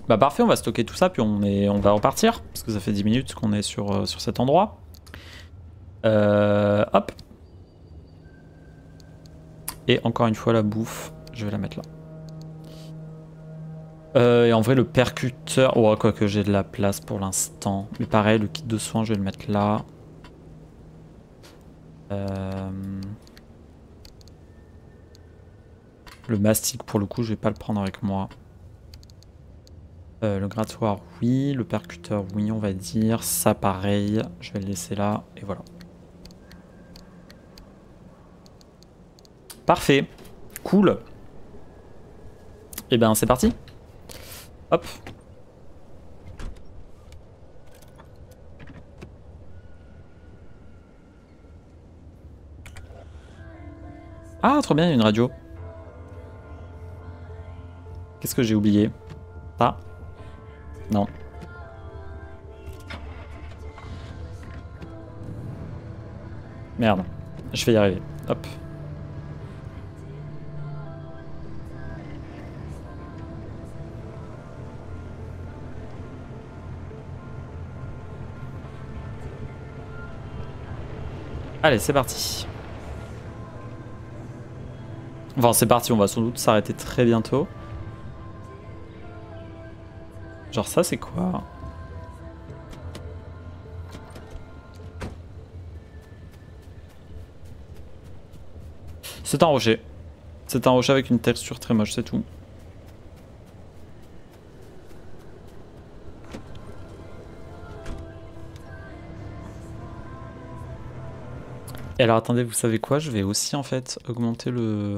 Bah parfait, on va stocker tout ça, puis on va repartir, parce que ça fait 10 minutes qu'on est sur cet endroit. Hop. Et encore une fois, la bouffe, je vais la mettre là. Et en vrai, le percuteur... Ouais, quoi que j'ai de la place pour l'instant. Mais pareil, le kit de soins, je vais le mettre là. Le mastic, pour le coup, je vais pas le prendre avec moi. Le grattoir, oui. Le percuteur, oui, on va dire. Ça, pareil. Je vais le laisser là. Et voilà. Parfait. Cool. Et ben, c'est parti. Hop. Ah, trop bien, il y a une radio. Qu'est-ce que j'ai oublié? Ça? Non. Merde. Je vais y arriver. Hop. Allez, c'est parti. Enfin, c'est parti. On va sans doute s'arrêter très bientôt. Genre ça, c'est quoi? C'est un rocher. C'est un rocher avec une texture très moche, c'est tout. Et alors attendez, vous savez quoi? Je vais aussi en fait augmenter le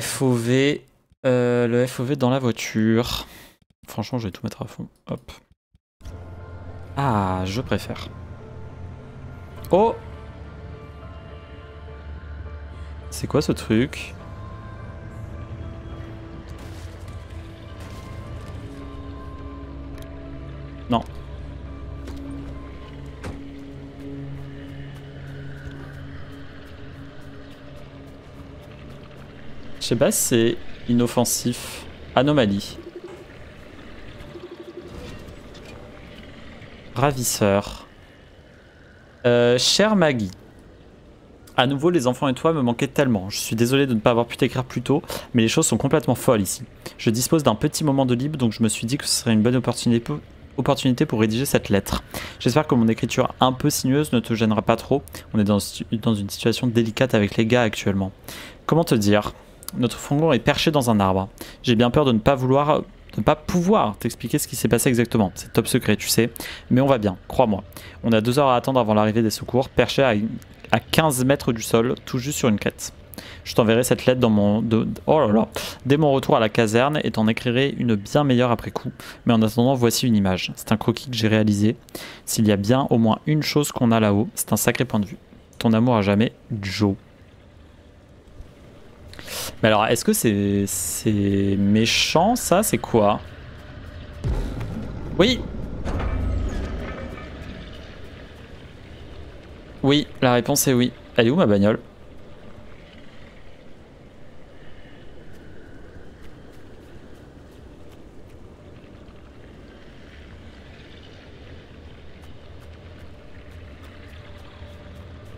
FOV. Le FOV dans la voiture. Franchement, je vais tout mettre à fond. Hop. Ah, je préfère. Oh! C'est quoi ce truc? Non. Je sais pas si c'est... Inoffensif. Anomalie. Ravisseur. Cher Maggie. À nouveau, les enfants et toi me manquaient tellement. Je suis désolé de ne pas avoir pu t'écrire plus tôt, mais les choses sont complètement folles ici. Je dispose d'un petit moment de libre, donc je me suis dit que ce serait une bonne opportunité opportunité pour rédiger cette lettre. J'espère que mon écriture un peu sinueuse ne te gênera pas trop. On est dans une situation délicate avec les gars actuellement. Comment te dire ? Notre frangon est perché dans un arbre. J'ai bien peur de ne pas pouvoir t'expliquer ce qui s'est passé exactement. C'est top secret, tu sais. Mais on va bien, crois-moi. On a 2 heures à attendre avant l'arrivée des secours, perché à 15 mètres du sol, tout juste sur une crête. Je t'enverrai cette lettre dans mon... dès mon retour à la caserne et t'en écrirai une bien meilleure après coup. Mais en attendant, voici une image. C'est un croquis que j'ai réalisé. S'il y a bien au moins une chose qu'on a là-haut, c'est un sacré point de vue. Ton amour à jamais, Joe. Mais alors, est-ce que c'est méchant, ça? C'est quoi? Oui! Oui, la réponse est oui. Elle est où, ma bagnole?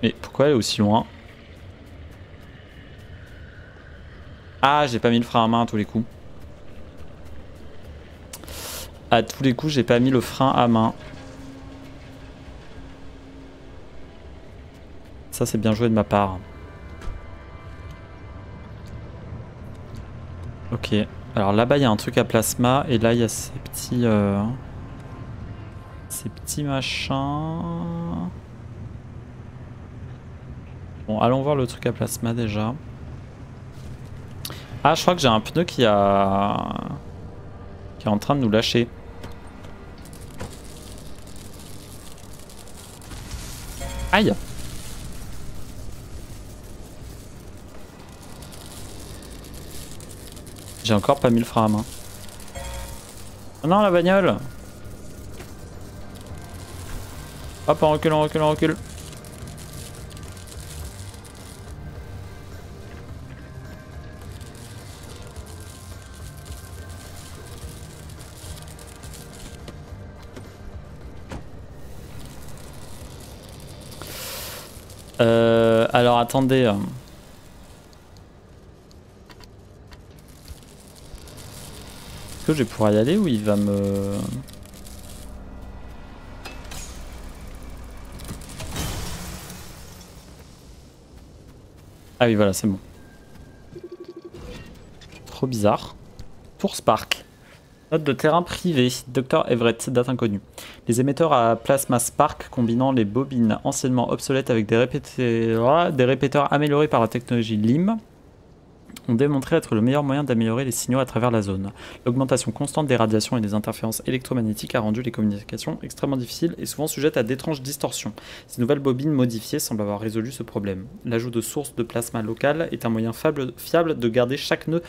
Mais pourquoi elle est aussi loin? Ah, j'ai pas mis le frein à main à tous les coups. À tous les coups, j'ai pas mis le frein à main. Ça, c'est bien joué de ma part. Ok. Alors là-bas, il y a un truc à plasma. Et là, il y a ces petits... ces petits machins... Bon, allons voir le truc à plasma déjà. Ah, je crois que j'ai un pneu qui est en train de nous lâcher. Aïe! J'ai encore pas mis le frein à main. Oh non, la bagnole! Hop, on recule, on recule, on recule. Alors attendez. Est-ce que je vais pouvoir y aller ou il va me... Ah oui voilà c'est bon. Trop bizarre. Source Park. Note de terrain privé, Dr. Everett, date inconnue. Les émetteurs à plasma Spark combinant les bobines anciennement obsolètes avec des répéteurs améliorés par la technologie LIM ont démontré être le meilleur moyen d'améliorer les signaux à travers la zone. L'augmentation constante des radiations et des interférences électromagnétiques a rendu les communications extrêmement difficiles et souvent sujettes à d'étranges distorsions. Ces nouvelles bobines modifiées semblent avoir résolu ce problème. L'ajout de sources de plasma locales est un moyen fiable de garder chaque nœud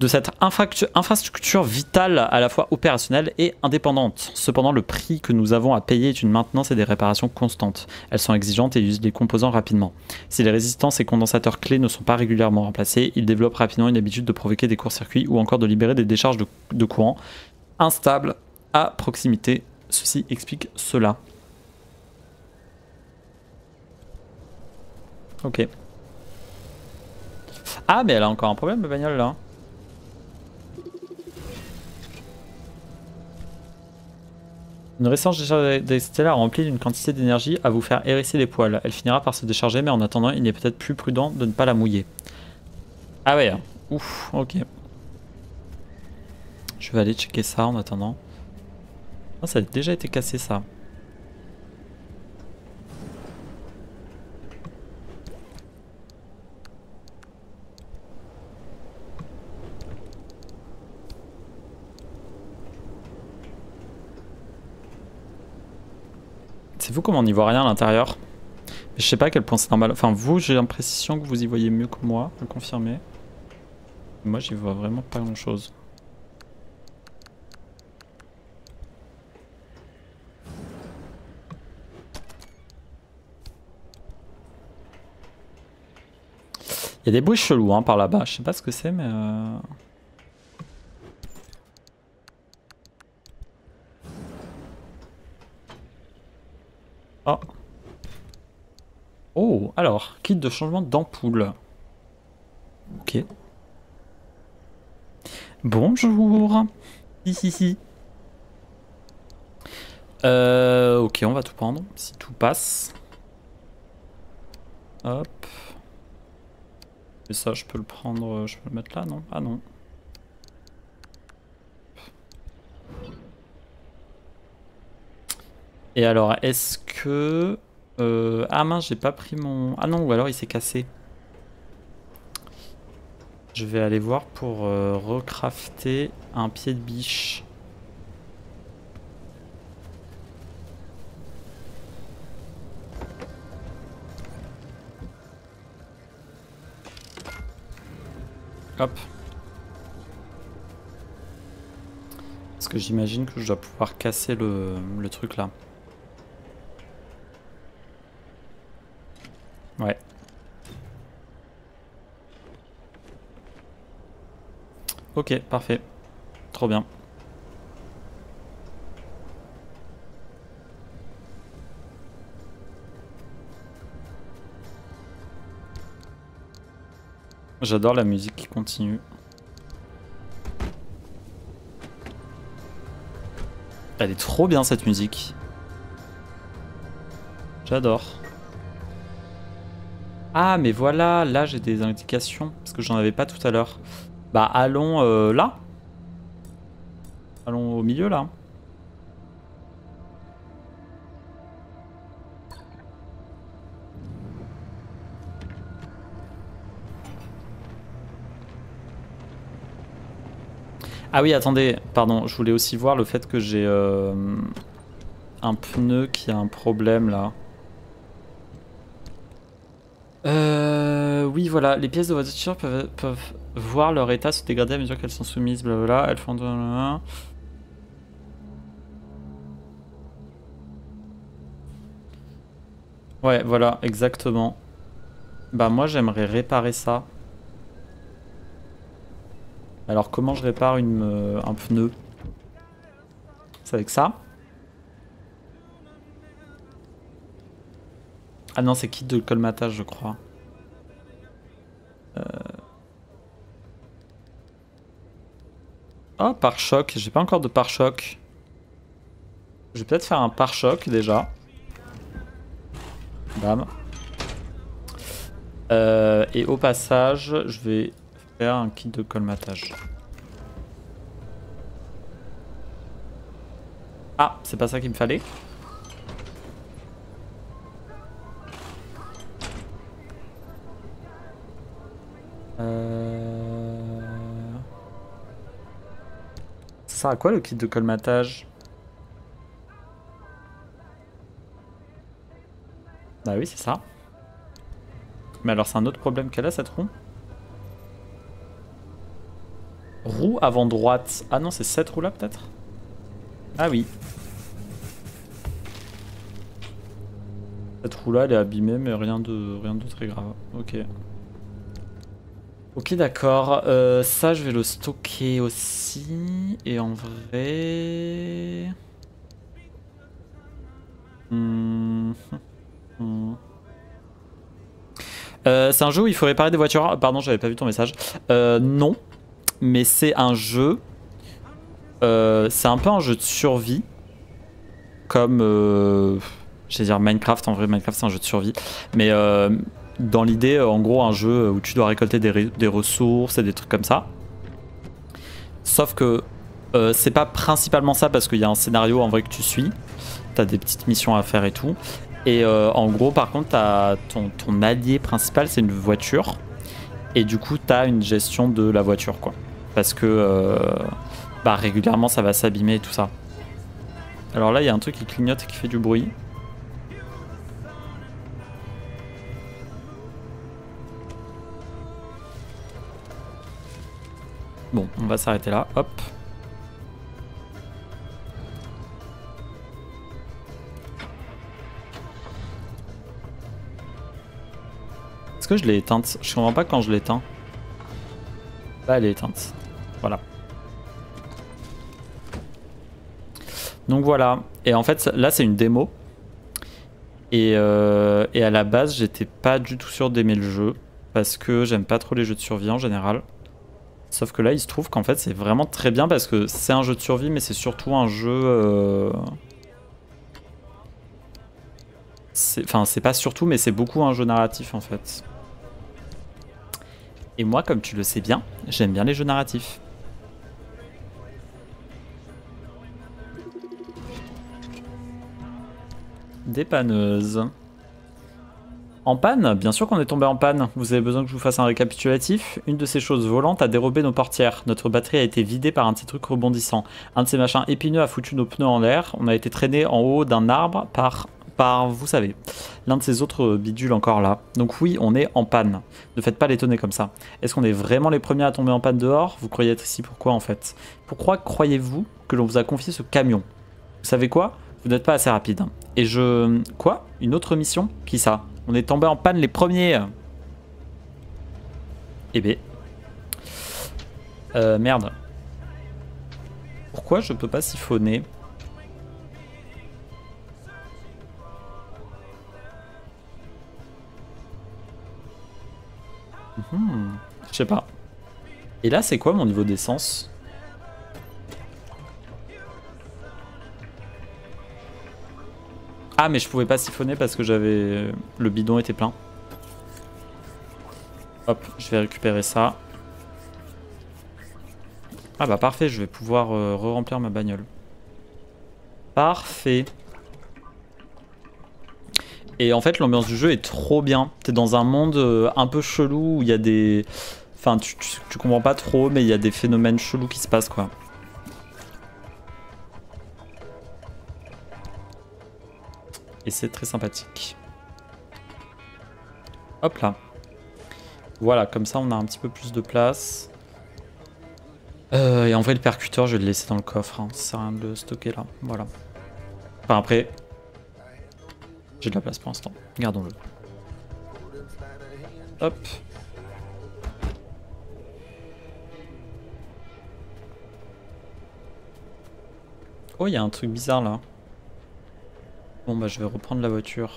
de cette infrastructure vitale à la fois opérationnelle et indépendante. Cependant, le prix que nous avons à payer est une maintenance et des réparations constantes. Elles sont exigeantes et usent les composants rapidement. Si les résistances et condensateurs clés ne sont pas régulièrement remplacés, ils développent rapidement une habitude de provoquer des courts-circuits ou encore de libérer des décharges de courant instables à proximité. Ceci explique cela. Ok. Ah, mais elle a encore un problème, la bagnole, là. Une récente décharge d'Estella remplie d'une quantité d'énergie à vous faire hérisser les poils. Elle finira par se décharger, mais en attendant, il est peut-être plus prudent de ne pas la mouiller. Ah ouais, ouf, ok. Je vais aller checker ça en attendant. Ah, ça a déjà été cassé, ça. C'est fou comment on n'y voit rien à l'intérieur. Je sais pas à quel point c'est normal. Enfin, vous, j'ai l'impression que vous y voyez mieux que moi, vous le confirmez. Moi, j'y vois vraiment pas grand chose. Il y a des bruits chelous hein, par là-bas. Je sais pas ce que c'est, mais. Oh. Oh, alors, kit de changement d'ampoule. Ok. Bonjour. Hi hi hi. Ok, on va tout prendre, si tout passe. Hop. Et ça, je peux le prendre, je peux le mettre là, non? Ah non. Et alors, est-ce que... ah mince, j'ai pas pris mon... Ah non, ou alors il s'est cassé. Je vais aller voir pour recrafter un pied de biche. Hop. Parce que j'imagine que je dois pouvoir casser le truc là. Ouais. Ok, parfait. Trop bien. J'adore la musique qui continue. Elle est trop bien cette musique. J'adore. Ah mais voilà, là j'ai des indications, parce que j'en avais pas tout à l'heure. Bah allons là. Allons au milieu là. Ah oui attendez, pardon, je voulais aussi voir le fait que j'ai un pneu qui a un problème là. Oui, voilà, les pièces de voiture peuvent voir leur état se dégrader à mesure qu'elles sont soumises, blablabla, elles font... Blablabla. Ouais, voilà, exactement. Bah moi, j'aimerais réparer ça. Alors, comment je répare un pneu? C'est avec ça? Ah non, c'est kit de colmatage, je crois. Oh, pare-choc. J'ai pas encore de pare-choc. Je vais peut-être faire un pare-choc déjà. Bam. Et au passage, je vais faire un kit de colmatage. Ah, c'est pas ça qu'il me fallait. Ça sert à quoi le kit de colmatage? Bah oui, c'est ça. Mais alors, c'est un autre problème qu'elle a cette roue. Roue avant droite. Ah non, c'est cette roue là peut-être? Ah oui. Cette roue là, elle est abîmée, mais rien de très grave. Ok. Ok d'accord, ça je vais le stocker aussi, et en vrai... c'est un jeu où il faut réparer des voitures, pardon j'avais pas vu ton message, non, mais c'est un jeu, c'est un peu un jeu de survie, comme, j'allais dire Minecraft, en vrai Minecraft c'est un jeu de survie, mais... dans l'idée, en gros, un jeu où tu dois récolter des ressources et des trucs comme ça. Sauf que c'est pas principalement ça parce qu'il y a un scénario en vrai que tu suis. T'as des petites missions à faire et tout. Et en gros, par contre, t'as ton allié principal, c'est une voiture. Et du coup, t'as une gestion de la voiture, quoi. Parce que bah, régulièrement, ça va s'abîmer et tout ça. Alors là, il y a un truc qui clignote et qui fait du bruit. Bon, on va s'arrêter là, hop. Est-ce que je l'ai éteinte? Je comprends pas quand je l'éteins. Là, elle est éteinte. Voilà. Donc voilà. Et en fait, là, c'est une démo. Et à la base, j'étais pas du tout sûr d'aimer le jeu. Parce que j'aime pas trop les jeux de survie en général. Sauf que là, il se trouve qu'en fait, c'est vraiment très bien parce que c'est un jeu de survie, mais c'est surtout un jeu Enfin, c'est pas surtout, mais c'est beaucoup un jeu narratif, en fait. Et moi, comme tu le sais bien, j'aime bien les jeux narratifs. Dépanneuse. En panne? Bien sûr qu'on est tombé en panne. Vous avez besoin que je vous fasse un récapitulatif? Une de ces choses volantes a dérobé nos portières. Notre batterie a été vidée par un de ces trucs rebondissants. Un de ces machins épineux a foutu nos pneus en l'air. On a été traîné en haut d'un arbre par vous savez, l'un de ces autres bidules encore là. Donc oui, on est en panne. Ne faites pas l'étonner comme ça. Est-ce qu'on est vraiment les premiers à tomber en panne dehors? Vous croyez être ici pourquoi en fait? Pourquoi croyez-vous que l'on vous a confié ce camion? Vous savez quoi? Vous n'êtes pas assez rapide. Et je... Quoi? Une autre mission? Qui ça? On est tombé en panne les premiers. Eh ben... merde. Pourquoi je peux pas siphonner? Je sais pas. Et là, c'est quoi mon niveau d'essence? Ah, mais je pouvais pas siphonner parce que j'avais... Le bidon était plein. Hop, je vais récupérer ça. Ah bah parfait, je vais pouvoir re-remplir ma bagnole. Parfait. Et en fait, l'ambiance du jeu est trop bien. T'es dans un monde un peu chelou où il y a des... Enfin, tu comprends pas trop, mais il y a des phénomènes chelous qui se passent, quoi. Et c'est très sympathique. Hop là. Voilà, comme ça, on a un petit peu plus de place. Et en vrai, le percuteur, je vais le laisser dans le coffre. Hein. Ça sert à rien de le stocker là. Voilà. Enfin, après... J'ai de la place pour l'instant, gardons-le. Hop. Oh, il y a un truc bizarre là. Bon bah je vais reprendre la voiture.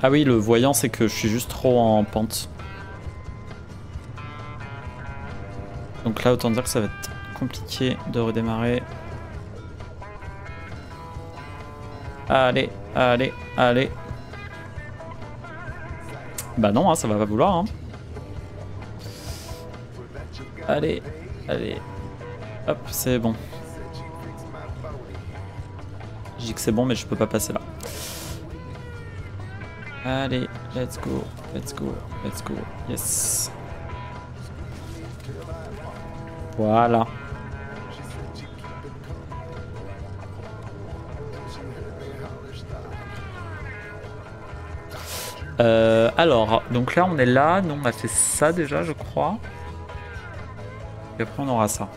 Ah oui, le voyant, c'est que je suis juste trop en pente. Donc là, autant dire que ça va être compliqué de redémarrer. Allez, allez, allez. Bah non, hein, ça va pas vouloir. Hein. Allez, allez. Hop, c'est bon. Je dis que c'est bon, mais je peux pas passer là. Allez, let's go, let's go, let's go, yes. Voilà. Alors, donc là on est là, nous on a fait ça déjà je crois. Et après on aura ça.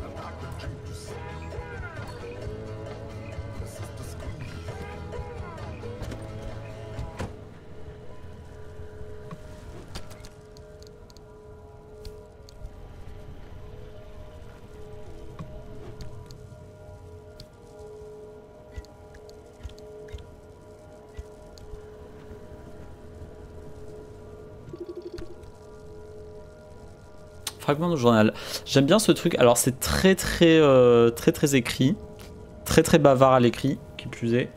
Fragment de journal. J'aime bien ce truc. Alors c'est très écrit, très bavard à l'écrit, qui plus est.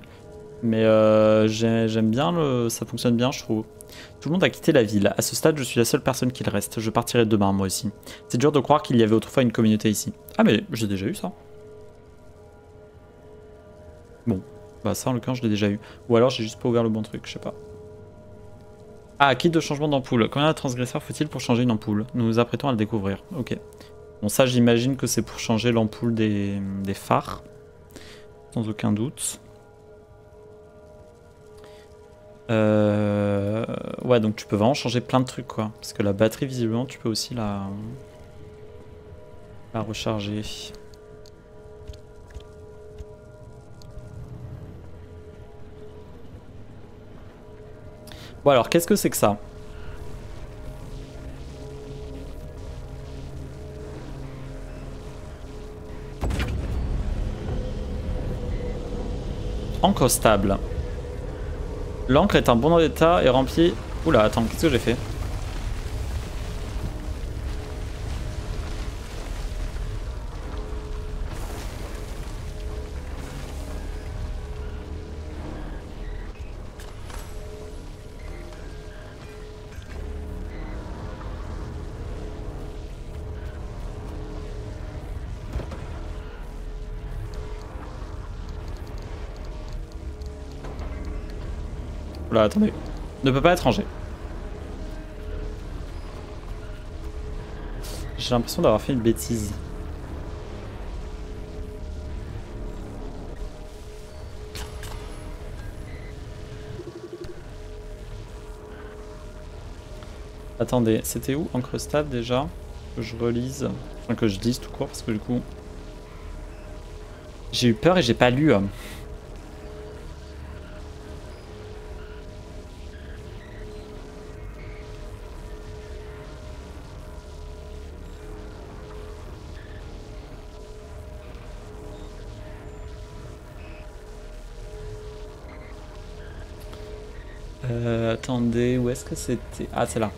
Mais j'aime bien le, ça fonctionne bien, je trouve. Tout le monde a quitté la ville. À ce stade, je suis la seule personne qui le reste. Je partirai demain, moi aussi. C'est dur de croire qu'il y avait autrefois une communauté ici. Ah mais j'ai déjà eu ça. Bon, bah ça en l'occurrence je l'ai déjà eu. Ou alors j'ai juste pas ouvert le bon truc, je sais pas. Ah, kit de changement d'ampoule. Combien de transgresseurs faut-il pour changer une ampoule? Nous nous apprêtons à le découvrir. Ok. Bon, ça, j'imagine que c'est pour changer l'ampoule des phares. Sans aucun doute. Ouais, donc tu peux vraiment changer plein de trucs, quoi. Parce que la batterie, visiblement, tu peux aussi la recharger. Bon alors, qu'est-ce que c'est que ça? Encore Encre stable. L'encre est en bon état et remplie... Oula, attends, qu'est-ce que j'ai fait? Là, attendez, ne peut pas être rangé. J'ai l'impression d'avoir fait une bêtise. Attendez, c'était où encre stable déjà? Que je relise, enfin que je lise tout court parce que du coup j'ai eu peur et j'ai pas lu. Attendez, où est-ce que c'était? Ah, c'est là.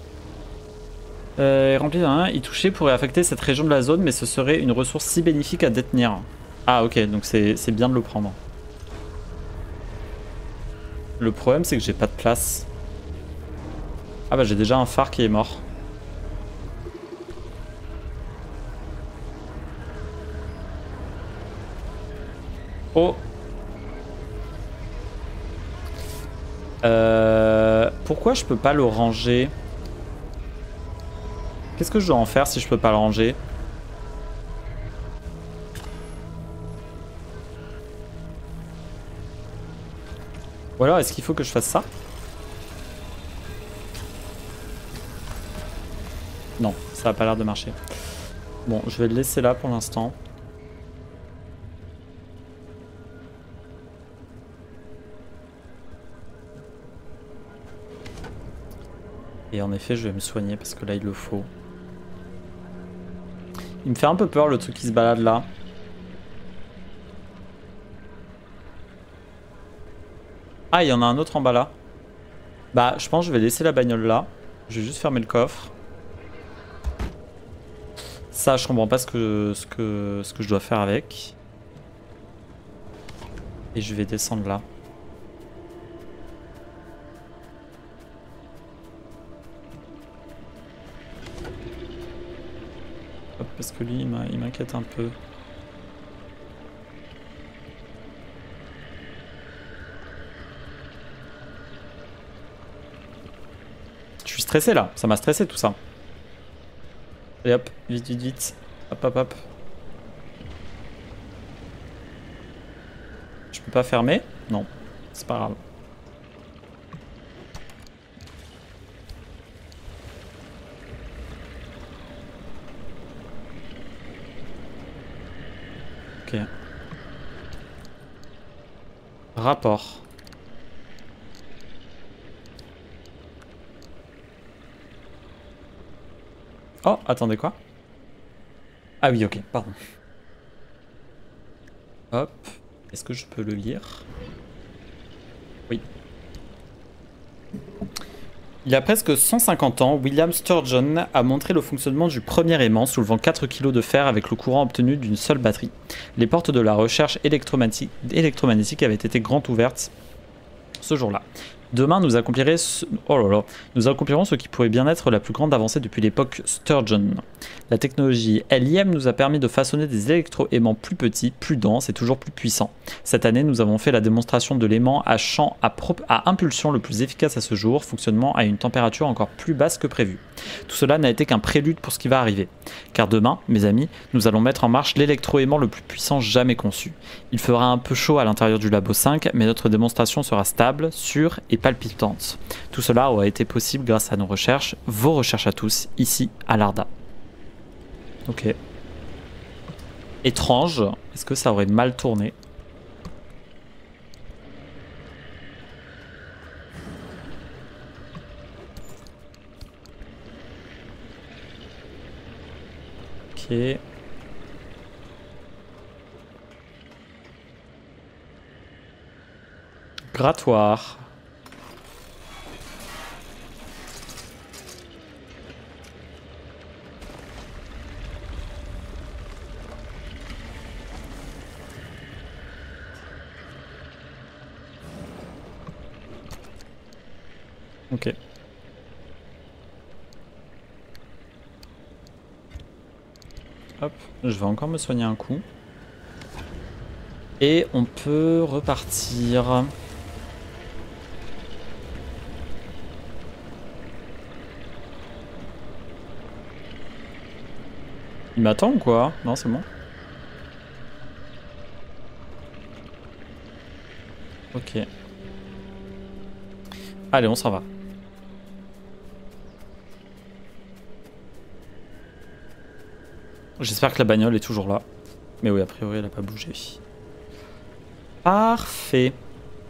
Rempli d'un 1, y toucher pourrait affecter cette région de la zone, mais ce serait une ressource si bénéfique à détenir. Ah, ok, donc c'est bien de le prendre. Le problème, c'est que j'ai pas de place. Ah bah, j'ai déjà un phare qui est mort. Oh! Pourquoi je peux pas le ranger? Qu'est-ce que je dois en faire si je peux pas le ranger? Ou alors est-ce qu'il faut que je fasse ça? Non, ça a pas l'air de marcher. Bon, je vais le laisser là pour l'instant. Et en effet, je vais me soigner parce que là, il le faut. Il me fait un peu peur, le truc qui se balade là. Ah, il y en a un autre en bas là. Bah, je pense que je vais laisser la bagnole là. Je vais juste fermer le coffre. Ça, je comprends pas ce que je dois faire avec. Et je vais descendre là. Parce que lui, il m'inquiète un peu. Je suis stressé là, ça m'a stressé tout ça. Allez hop, vite, vite, vite. Hop, hop, hop. Je peux pas fermer? Non, c'est pas grave. Ok. Rapport. Oh, attendez quoi? Ah oui, ok, pardon. Hop. Est-ce que je peux le lire? Oui. Il y a presque 150 ans, William Sturgeon a montré le fonctionnement du premier aimant soulevant 4 kg de fer avec le courant obtenu d'une seule batterie. Les portes de la recherche électromagnétique avaient été grand ouvertes ce jour-là. Demain, nous accomplirons ce qui pourrait bien être la plus grande avancée depuis l'époque Sturgeon. La technologie LIM nous a permis de façonner des électro-aimants plus petits, plus denses et toujours plus puissants. Cette année, nous avons fait la démonstration de l'aimant à champ à impulsion le plus efficace à ce jour, fonctionnant à une température encore plus basse que prévu. Tout cela n'a été qu'un prélude pour ce qui va arriver. Car demain, mes amis, nous allons mettre en marche l'électro-aimant le plus puissant jamais conçu. Il fera un peu chaud à l'intérieur du labo 5, mais notre démonstration sera stable, sûre et palpitante. Tout cela aura été possible grâce à nos recherches, vos recherches à tous, ici à Larda. Ok. Étrange. Est-ce que ça aurait mal tourné? Ok. Grattoire. Ok. Hop, je vais encore me soigner un coup. Et on peut repartir. Il m'attend ou quoi? Non, c'est bon. Ok. Allez, on s'en va. J'espère que la bagnole est toujours là. Mais oui, a priori, elle n'a pas bougé. Parfait.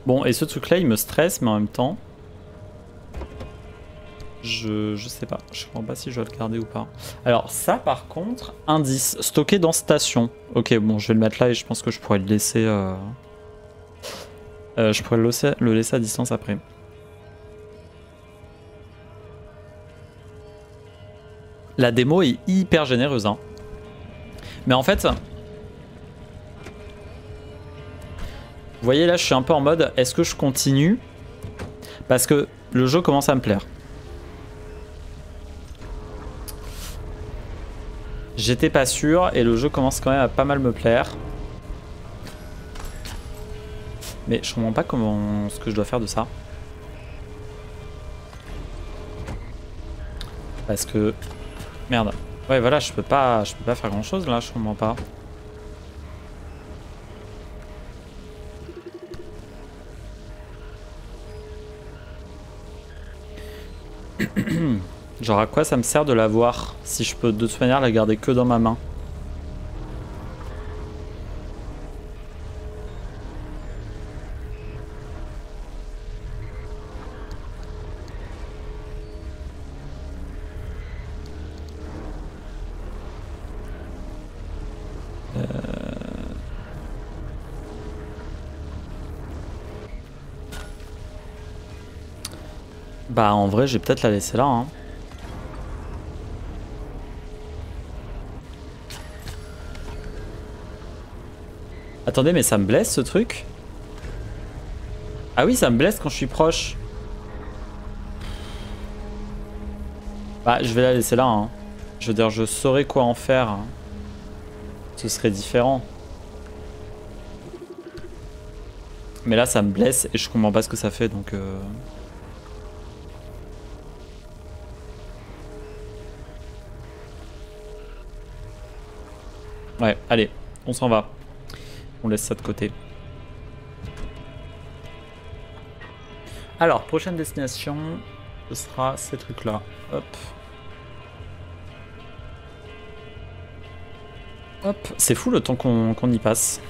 Bon, et ce truc-là, il me stresse, mais en même temps... Je sais pas. Je comprends pas si je vais le garder ou pas. Alors ça, par contre, indice. Stocké dans station. Ok, bon, je vais le mettre là et je pense que je pourrais le laisser... je pourrais le laisser à distance après. La démo est hyper généreuse, hein. Mais en fait, vous voyez là, je suis un peu en mode, est-ce que je continue? Parce que le jeu commence à me plaire. J'étais pas sûr et le jeu commence quand même à pas mal me plaire. Mais je comprends pas comment ce que je dois faire de ça. Parce que... Merde. Ouais voilà, je peux pas faire grand chose là, je comprends pas. Genre à quoi ça me sert de l'avoir si je peux de toute manière la garder que dans ma main? Bah en vrai, j'ai peut-être la laisser là, hein. Attendez, mais ça me blesse ce truc? Ah oui, ça me blesse quand je suis proche. Bah je vais la laisser là, hein. Je veux dire, je saurais quoi en faire. Hein. Ce serait différent. Mais là, ça me blesse et je comprends pas ce que ça fait, donc... Ouais, allez, on s'en va. On laisse ça de côté. Alors, prochaine destination, ce sera ces trucs-là. Hop. Hop, c'est fou le temps qu'on y passe.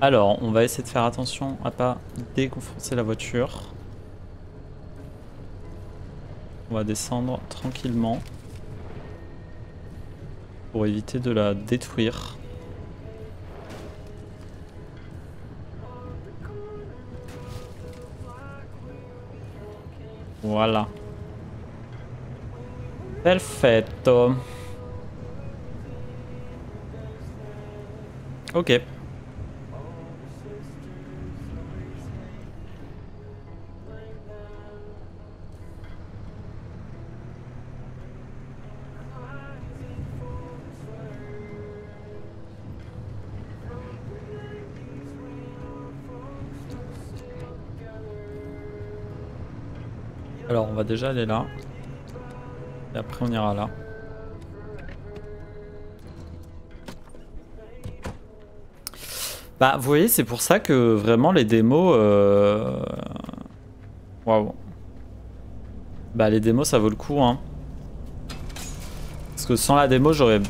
Alors, on va essayer de faire attention à pas dégonfler la voiture. On va descendre tranquillement. Pour éviter de la détruire. Voilà. Perfetto. Ok. Alors on va déjà aller là, et après on ira là. Bah vous voyez, c'est pour ça que vraiment les démos... Waouh. Bah les démos ça vaut le coup, hein. Parce que sans la démo j'aurais...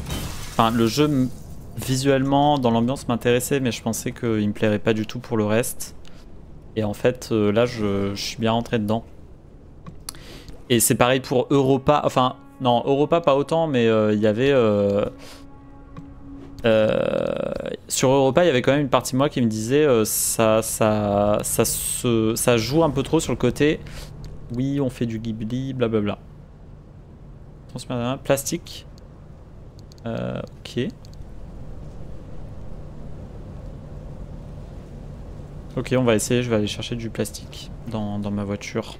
Enfin le jeu visuellement dans l'ambiance m'intéressait, mais je pensais qu'il me plairait pas du tout pour le reste. Et en fait là je suis bien rentré dedans. Et c'est pareil pour Europa, enfin, non, Europa pas autant, mais il y avait... sur Europa, il y avait quand même une partie de moi qui me disait ça joue un peu trop sur le côté. Oui, on fait du Ghibli, blablabla. Transmettre plastique. Ok. Ok, on va essayer. Je vais aller chercher du plastique dans ma voiture.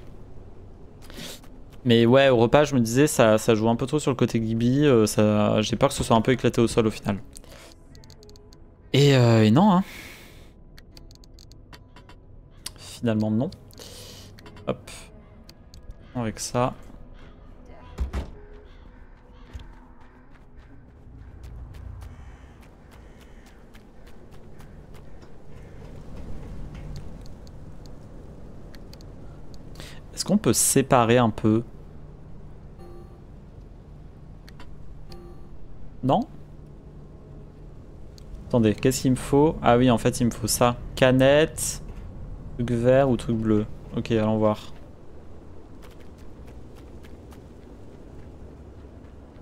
Mais ouais, au repas, je me disais, ça joue un peu trop sur le côté Ghibli. J'ai peur que ce soit un peu éclaté au sol au final. Et non, hein. Finalement, non. Hop. Avec ça. Est-ce qu'on peut séparer un peu? Non? Attendez, qu'est-ce qu'il me faut? Ah oui, en fait, il me faut ça. Canette, truc vert ou truc bleu. Ok, allons voir.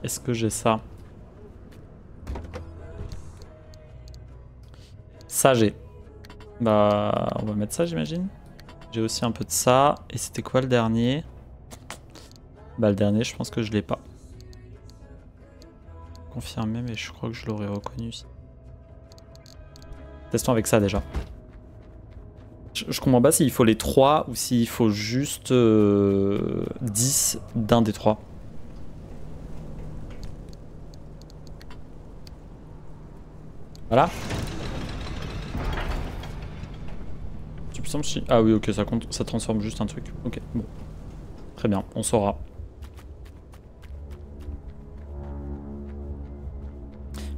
Est-ce que j'ai ça? Ça, j'ai. Bah, on va mettre ça, j'imagine. J'ai aussi un peu de ça. Et c'était quoi le dernier? Bah le dernier, je pense que je l'ai pas. Confirmé, mais je crois que je l'aurais reconnu. Testons avec ça déjà. Je comprends pas s'il faut les 3 ou s'il faut juste 10 d'un des 3. Voilà. Ah oui, ok, ça compte, ça transforme juste un truc. Ok, bon. Très bien, on saura.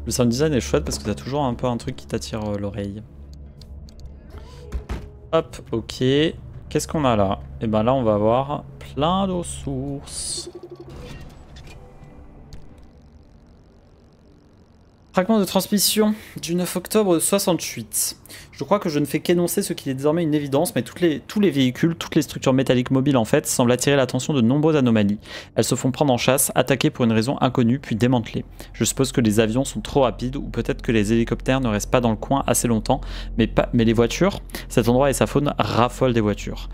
Le sound design est chouette parce que t'as toujours un peu un truc qui t'attire l'oreille. Hop, ok. Qu'est-ce qu'on a là? Et ben là, on va avoir plein de sources. Fragment de transmission du 9 octobre 68. Je crois que je ne fais qu'énoncer ce qui est désormais une évidence, mais tous les véhicules, toutes les structures métalliques mobiles en fait, semblent attirer l'attention de nombreuses anomalies. Elles se font prendre en chasse, attaquées pour une raison inconnue, puis démantelées. Je suppose que les avions sont trop rapides, ou peut-être que les hélicoptères ne restent pas dans le coin assez longtemps, mais les voitures, cet endroit et sa faune raffolent des voitures.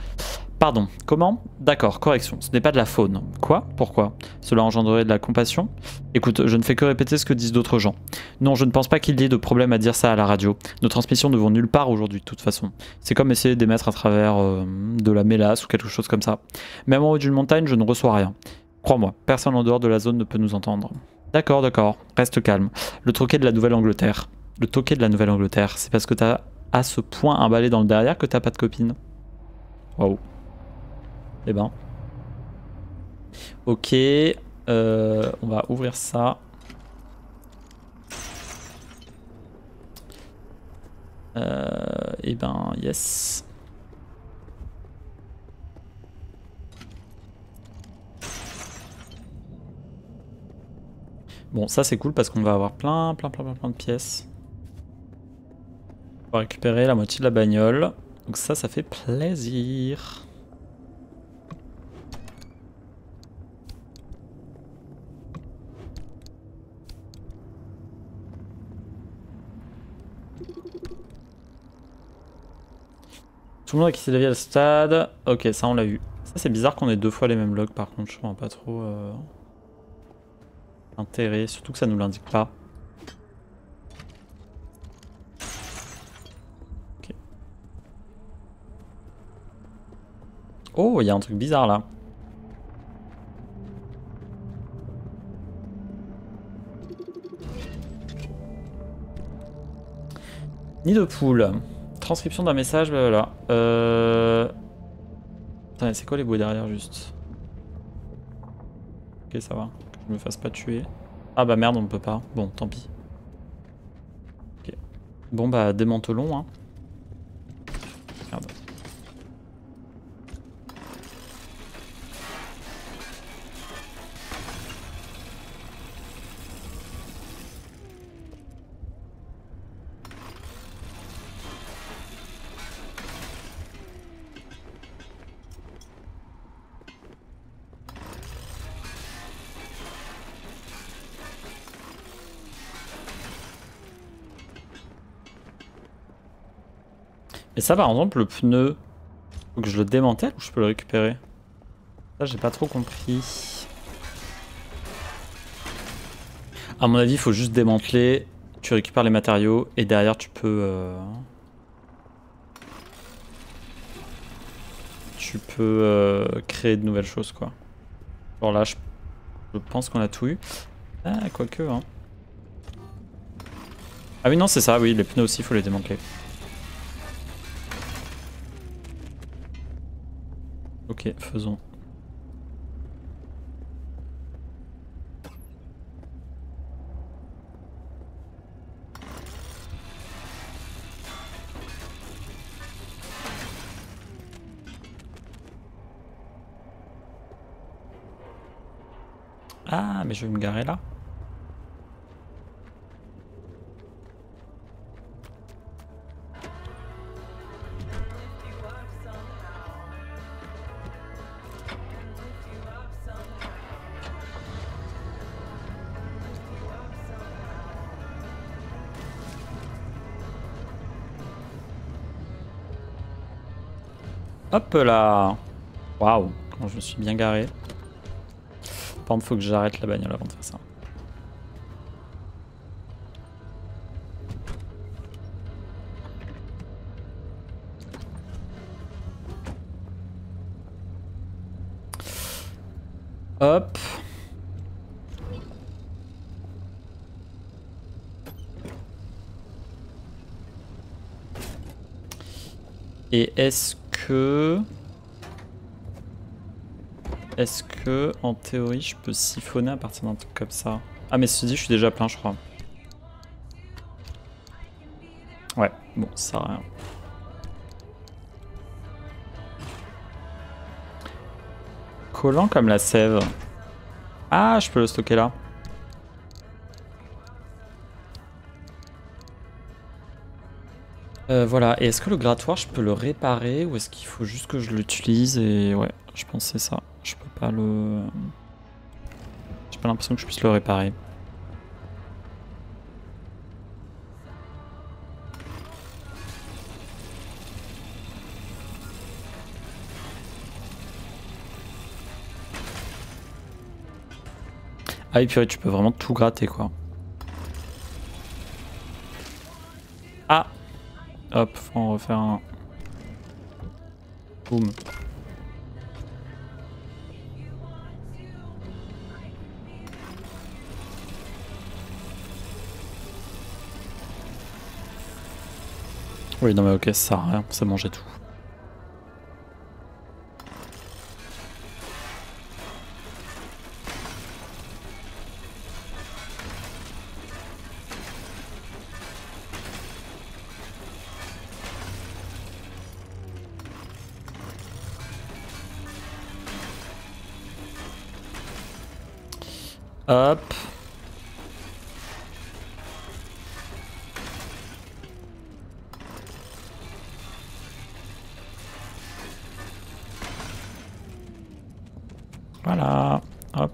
Pardon, comment? D'accord, correction, ce n'est pas de la faune. Quoi? Pourquoi? Cela engendrerait de la compassion? Écoute, je ne fais que répéter ce que disent d'autres gens. Non, je ne pense pas qu'il y ait de problème à dire ça à la radio. Nos transmissions ne vont nulle part aujourd'hui, de toute façon. C'est comme essayer d'émettre à travers de la mélasse ou quelque chose comme ça. Même en haut d'une montagne, je ne reçois rien. Crois-moi, personne en dehors de la zone ne peut nous entendre. D'accord, d'accord, reste calme. Le troquet de la Nouvelle-Angleterre. Le toquet de la Nouvelle-Angleterre, c'est parce que t'as à ce point un balai dans le derrière que t'as pas de copine. Waouh. Eh ben. Ok. On va ouvrir ça. Eh ben, yes. Bon, ça c'est cool parce qu'on va avoir plein de pièces. On va récupérer la moitié de la bagnole. Donc ça fait plaisir. Tout le monde a quitté la vie à le stade. Ok, ça on l'a eu. Ça c'est bizarre qu'on ait deux fois les mêmes logs par contre. Je vois pas trop l'intérêt. Surtout que ça nous l'indique pas. Ok. Oh, il y a un truc bizarre là. Nid de poule. Transcription d'un message, voilà. Attendez, c'est quoi les bruits derrière juste? Ok, ça va. Que je me fasse pas tuer. Ah bah merde, on peut pas. Bon, tant pis. Ok. Bon bah, démantelons, hein. Merde. Et ça, par exemple, le pneu, faut que je le démantèle ou je peux le récupérer? Ça, j'ai pas trop compris. À mon avis, il faut juste démanteler. Tu récupères les matériaux et derrière, tu peux... créer de nouvelles choses, quoi. Bon, là, je pense qu'on a tout eu. Ah, quoique, hein. Ah oui, non, c'est ça. Oui, les pneus aussi, il faut les démanteler. Ok, faisons. Ah, mais je vais me garer là. Hop là. Waouh, quand je me suis bien garé. Par contre, faut que j'arrête la bagnole avant de faire ça. Hop. Et est-ce que, en théorie, je peux siphonner à partir d'un truc comme ça? Ah, mais ceci dit, je suis déjà plein, je crois. Ouais, bon, ça sert à rien. Collant comme la sève. Ah, je peux le stocker là. Voilà, et est-ce que le grattoir, je peux le réparer ou est-ce qu'il faut juste que je l'utilise? Et ouais, je pense que c'est ça. Je peux pas le... J'ai pas l'impression que je puisse le réparer. Ah et purée, tu peux vraiment tout gratter quoi. Ah! Hop, faut en refaire un. Boum. Oui, non mais ok, ça sert à rien, ça mangeait tout. Hop. Voilà, hop.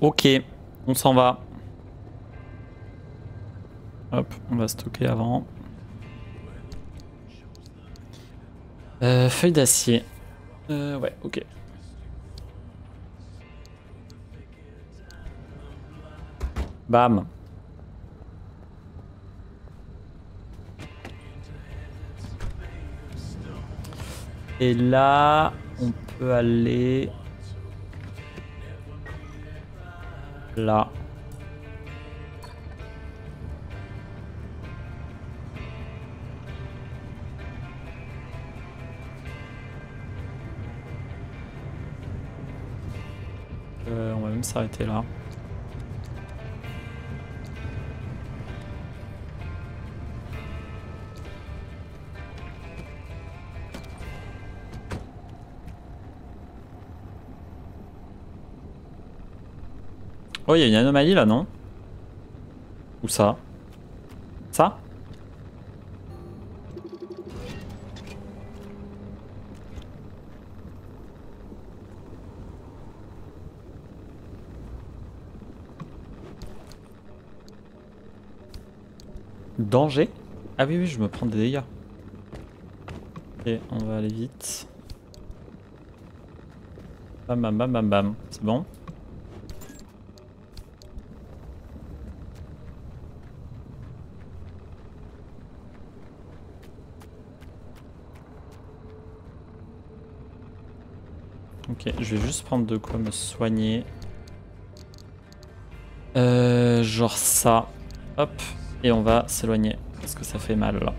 Ok, on s'en va. Hop, on va stocker avant. Feuille d'acier. Ouais, ok. Bam. Et là, on peut aller là. On va même s'arrêter là. Oh, il y a une anomalie là, non? Ou ça? Ça? Danger? Ah oui, oui, je me prends des dégâts. Ok, on va aller vite. Bam, bam, bam, bam, bam. C'est bon. Ok, je vais juste prendre de quoi me soigner. Genre ça. Hop. Et on va s'éloigner. Parce que ça fait mal là.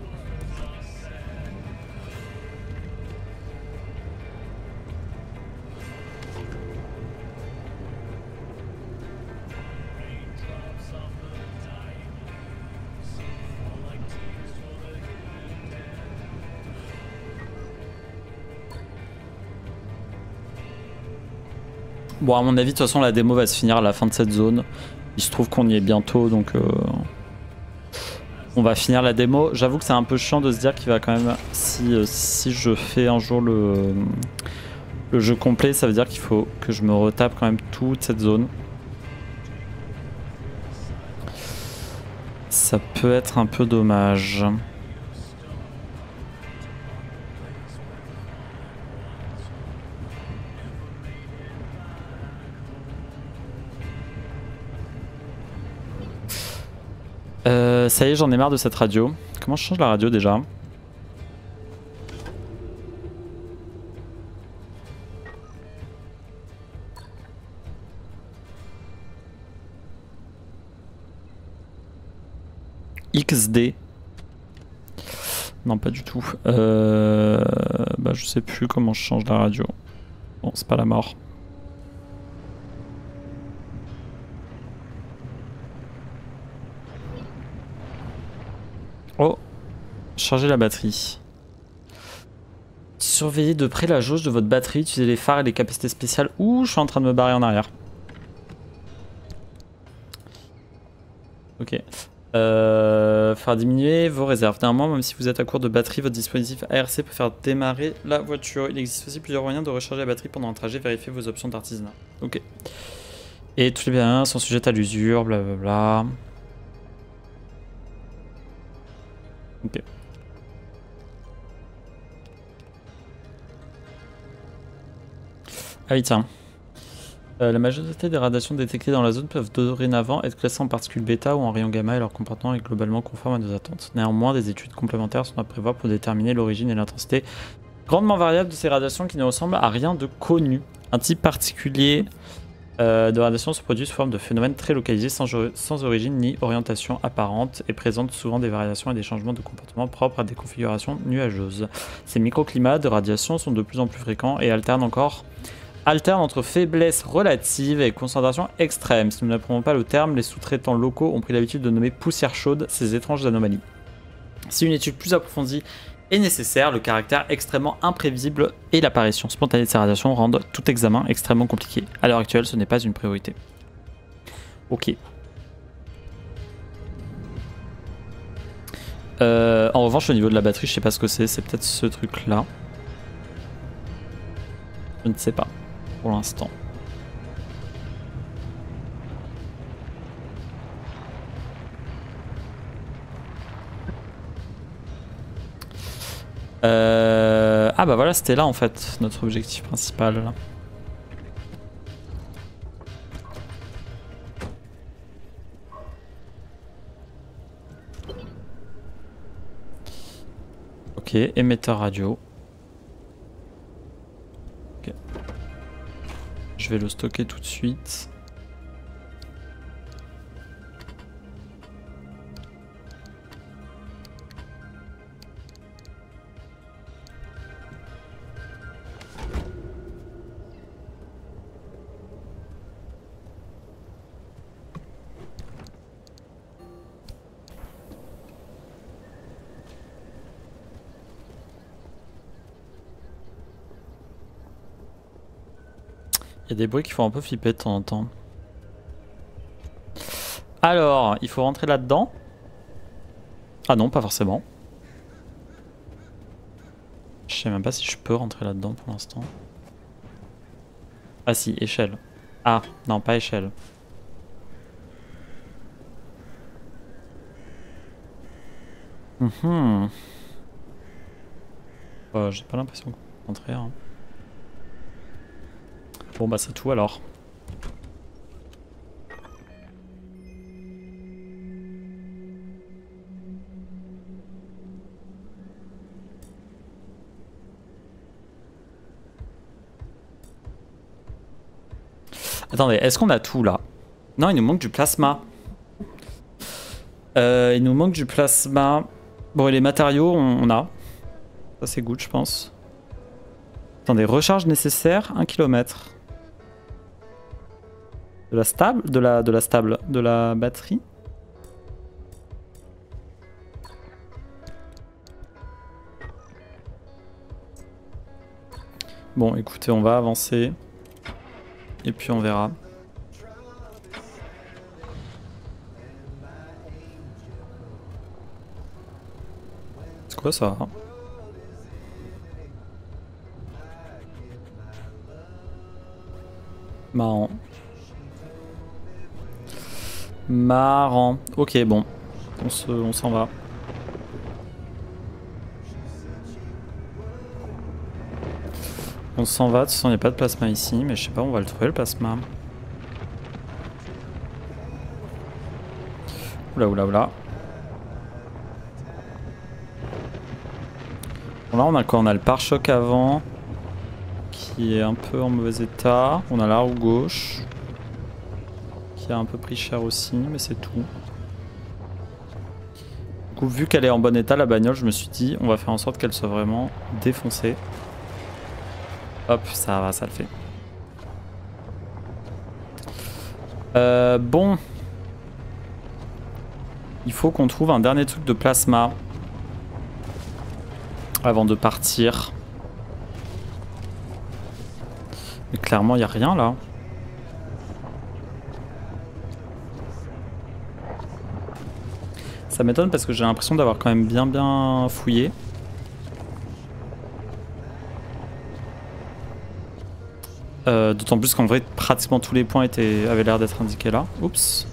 Bon, à mon avis, de toute façon, la démo va se finir à la fin de cette zone. Il se trouve qu'on y est bientôt, donc on va finir la démo. J'avoue que c'est un peu chiant de se dire qu'il va quand même... Si je fais un jour le jeu complet, ça veut dire qu'il faut que je me retape quand même toute cette zone. Ça peut être un peu dommage. Ça y est, j'en ai marre de cette radio. Comment je change la radio déjà? XD. Non, pas du tout. Bah, je sais plus comment je change la radio. Bon, c'est pas la mort. Oh, charger la batterie. Surveillez de près la jauge de votre batterie, utilisez les phares et les capacités spéciales. Ouh, je suis en train de me barrer en arrière. Ok. Faire diminuer vos réserves. Néanmoins, même si vous êtes à court de batterie, votre dispositif ARC peut faire démarrer la voiture. Il existe aussi plusieurs moyens de recharger la batterie pendant un trajet. Vérifiez vos options d'artisanat. Ok. Et tous les biens sont sujets à l'usure, blablabla. Ok. Ah oui, tiens. La majorité des radiations détectées dans la zone peuvent dorénavant être classées en particules bêta ou en rayon gamma et leur comportement est globalement conforme à nos attentes. Néanmoins, des études complémentaires sont à prévoir pour déterminer l'origine et l'intensité grandement variable de ces radiations qui ne ressemblent à rien de connu. Un type particulier de radiation se produit sous forme de phénomènes très localisés, sans origine ni orientation apparente, et présentent souvent des variations et des changements de comportement propres à des configurations nuageuses. Ces microclimats de radiation sont de plus en plus fréquents et alternent entre faiblesse relative et concentration extrême. Si nous n'apprenons pas le terme, les sous-traitants locaux ont pris l'habitude de nommer poussière chaude ces étranges anomalies. Si une étude plus approfondie est nécessaire, le caractère extrêmement imprévisible et l'apparition spontanée de ces radiations rendent tout examen extrêmement compliqué. À l'heure actuelle, ce n'est pas une priorité. Ok. En revanche, au niveau de la batterie, je sais pas ce que c'est peut-être ce truc-là. Je ne sais pas, pour l'instant. Ah bah voilà, c'était là en fait notre objectif principal. Ok, émetteur radio. Ok. Je vais le stocker tout de suite. Il y a des bruits qui font un peu flipper de temps en temps. Alors, il faut rentrer là-dedans? Ah non, pas forcément. Je sais même pas si je peux rentrer là-dedans pour l'instant. Ah si, échelle. Ah, non, pas échelle. J'ai pas l'impression au contraire. Hein. Bon bah c'est tout alors. Attendez, est-ce qu'on a tout là? Non, il nous manque du plasma. Il nous manque du plasma. Bon, et les matériaux, on a. Ça, c'est good, je pense. Attendez, recharge nécessaire, 1 km. De la stable, de la batterie. Bon, écoutez, on va avancer. Et puis on verra. C'est quoi ça? Marrant. Marrant. Ok, bon. On s'en va. On s'en va, de toute façon il n'y a pas de plasma ici, mais je sais pas, on va le trouver le plasma. Oula, oula, oula. Bon là on a quoi? On a le pare-choc avant, qui est un peu en mauvais état. On a la roue gauche, qui a un peu pris cher aussi, mais c'est tout. Du coup vu qu'elle est en bon état la bagnole, je me suis dit on va faire en sorte qu'elle soit vraiment défoncée. Hop, ça va, ça le fait. Bon. Il faut qu'on trouve un dernier truc de plasma. Avant de partir. Mais clairement, il n'y a rien là. Ça m'étonne parce que j'ai l'impression d'avoir quand même bien fouillé. D'autant plus qu'en vrai, pratiquement tous les points avaient l'air d'être indiqués là. Oups.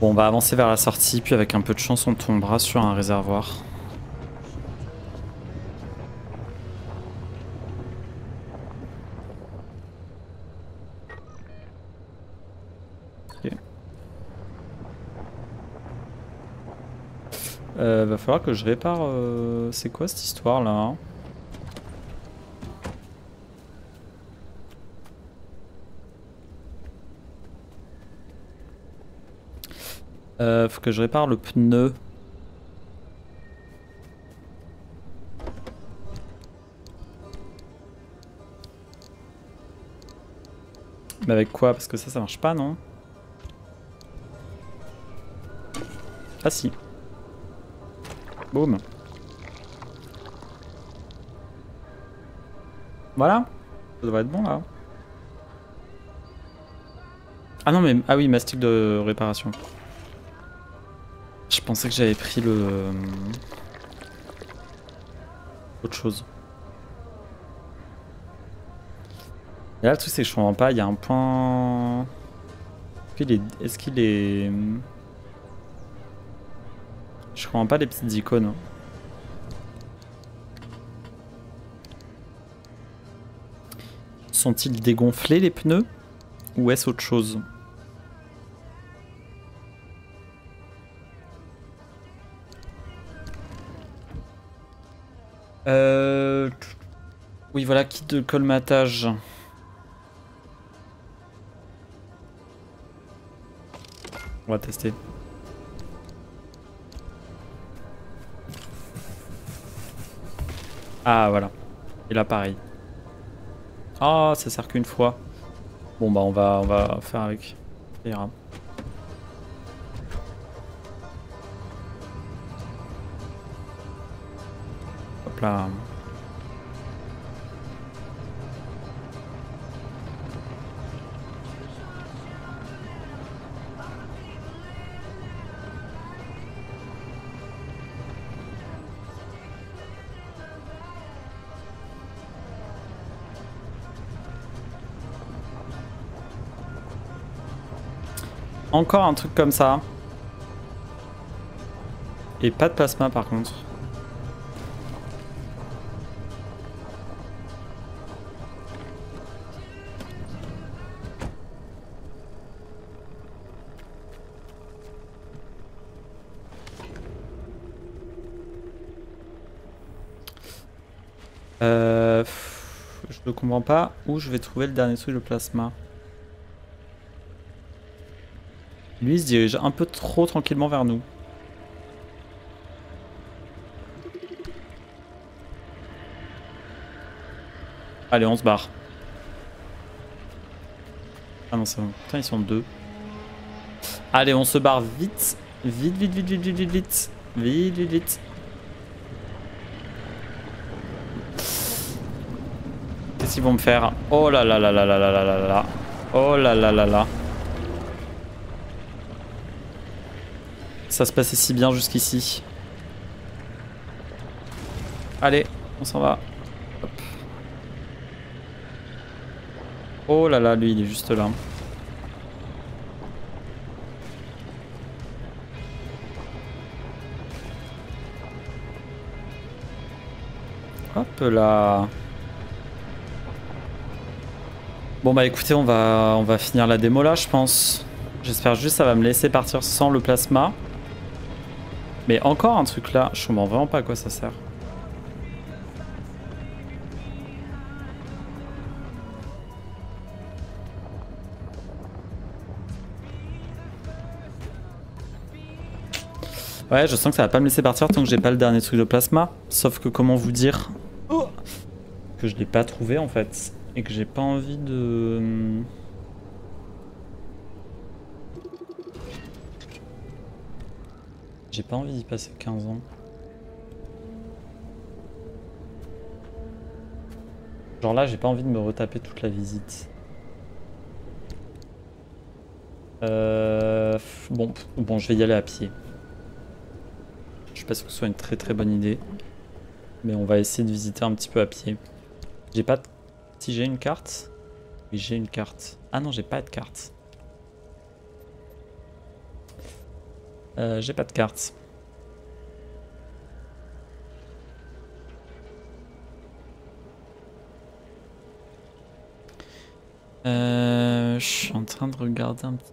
Bon, on va avancer vers la sortie, puis avec un peu de chance, on tombera sur un réservoir. Va falloir que je répare... C'est quoi cette histoire là? Faut que je répare le pneu. Mais avec quoi? Parce que ça marche pas, non? Ah si. Boum. Voilà. Ça devrait être bon là. Ah non mais... Ah oui, mastic de réparation. Je pensais que j'avais pris le... Autre chose. Et là le truc c'est que je comprends pas, il y a un point... Est-ce qu'il est... Je comprends pas les petites icônes. Sont-ils dégonflés les pneus? Ou est-ce autre chose? Oui voilà, kit de colmatage. On va tester. Ah voilà, et là pareil. Ah, ça sert qu'une fois. Bon bah on va faire avec. Ça ira. Hop là. Encore un truc comme ça. Et pas de plasma par contre. Je ne comprends pas où je vais trouver le dernier truc de plasma. Lui il se dirige un peu trop tranquillement vers nous. Allez, on se barre. Ah non, c'est bon. Putain, ils sont deux. Allez, on se barre vite. Vite, vite, vite, vite, vite, vite, vite. Vite, vite, vite. Qu'est-ce qu'ils vont me faire? Oh là là là là là là là là là. Oh là là là là. Ça se passait si bien jusqu'ici. Allez, on s'en va. Hop. Oh là là, lui il est juste là. Hop là. Bon bah écoutez, on va finir la démo là je pense. J'espère juste que ça va me laisser partir sans le plasma. Mais encore un truc là, je comprends vraiment pas à quoi ça sert. Ouais, je sens que ça va pas me laisser partir tant que j'ai pas le dernier truc de plasma. Sauf que comment vous dire que je l'ai pas trouvé en fait. Et que j'ai pas envie de... J'ai pas envie d'y passer 15 ans. Genre là, j'ai pas envie de me retaper toute la visite. Bon, je vais y aller à pied. Je sais pas si ce soit une très très bonne idée. Mais on va essayer de visiter un petit peu à pied. J'ai pas... Si j'ai une carte, oui j'ai une carte. Ah non, j'ai pas de carte. J'ai pas de carte. Je suis en train de regarder un petit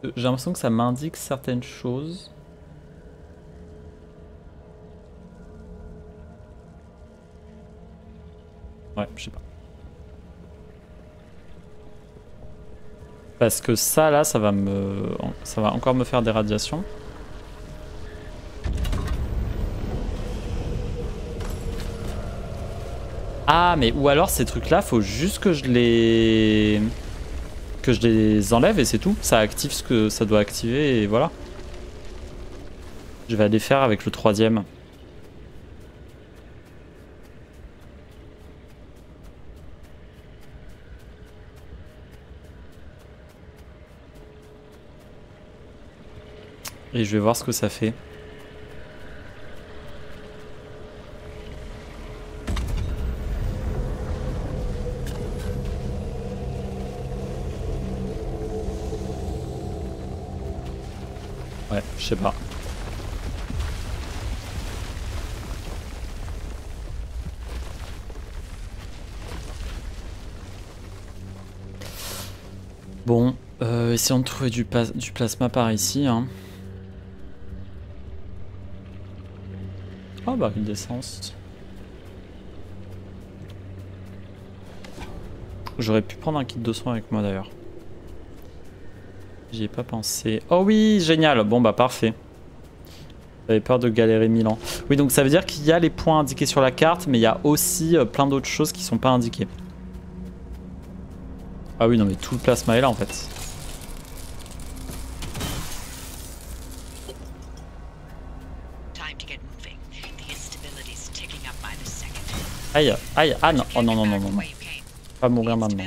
peu. J'ai l'impression que ça m'indique certaines choses. Ouais, je sais pas. Parce que ça là, ça va encore me faire des radiations. Ah mais ou alors ces trucs là, faut juste que je les enlève et c'est tout. Ça active ce que ça doit activer et voilà. Je vais aller faire avec le troisième. Et je vais voir ce que ça fait. Ouais, je sais pas. Bon, essayons de trouver du plasma par ici, hein. Bah une d'essence. J'aurais pu prendre un kit de soins avec moi d'ailleurs. J'y ai pas pensé. Oh oui, génial. Bon bah parfait. J'avais peur de galérer mille ans. Oui, donc ça veut dire qu'il y a les points indiqués sur la carte, mais il y a aussi plein d'autres choses qui sont pas indiquées. Ah oui, non mais tout le plasma est là en fait. Aïe, aïe, ah non, oh non, non, non, non, non. Pas mourir maintenant.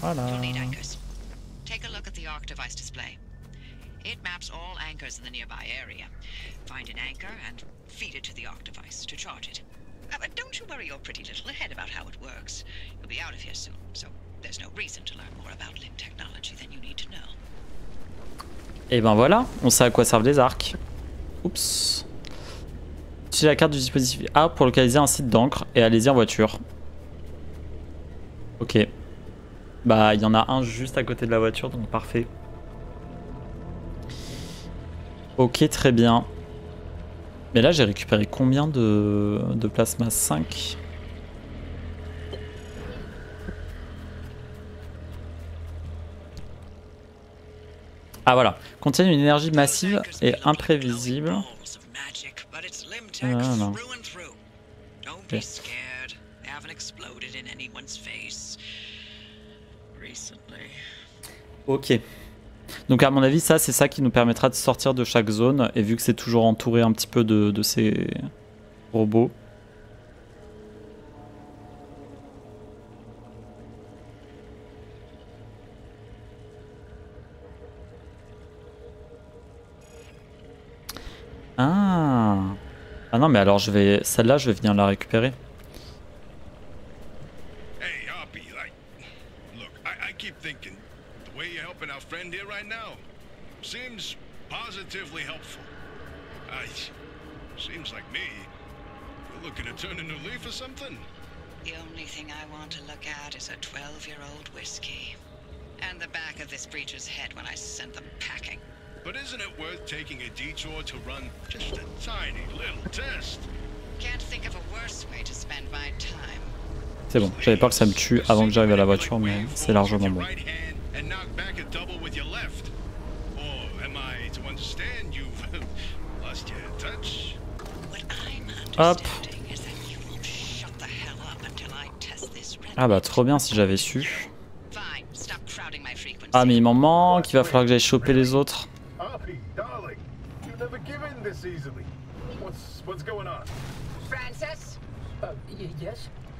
Voilà. It maps all anchors in the nearby area. Find an anchor and feed it to the arc device to charge it. But don't you worry your pretty little head about how it works. You'll be out of here soon, so there's no reason to learn more about LIM technology than you need to know. Et ben voilà, on sait à quoi servent les arcs. Oups. Utilisez la carte du dispositif A pour localiser un site d'encre et allez-y en voiture. Ok. Bah, il y en a un juste à côté de la voiture, donc parfait. Ok, très bien. Mais là, j'ai récupéré combien de plasma? 5. Ah voilà, contiennent une énergie massive et imprévisible. Ah, non. Okay. Ok. Donc à mon avis, ça c'est ça qui nous permettra de sortir de chaque zone. Et vu que c'est toujours entouré un petit peu de ces robots. Ah. Ah non mais alors je vais... Celle-là je vais venir la récupérer. C'est bon, j'avais peur que ça me tue avant que j'arrive à la voiture, mais c'est largement bon. Hop. Ah bah trop bien si j'avais su. Ah mais il m'en manque, il va falloir que j'aille choper les autres.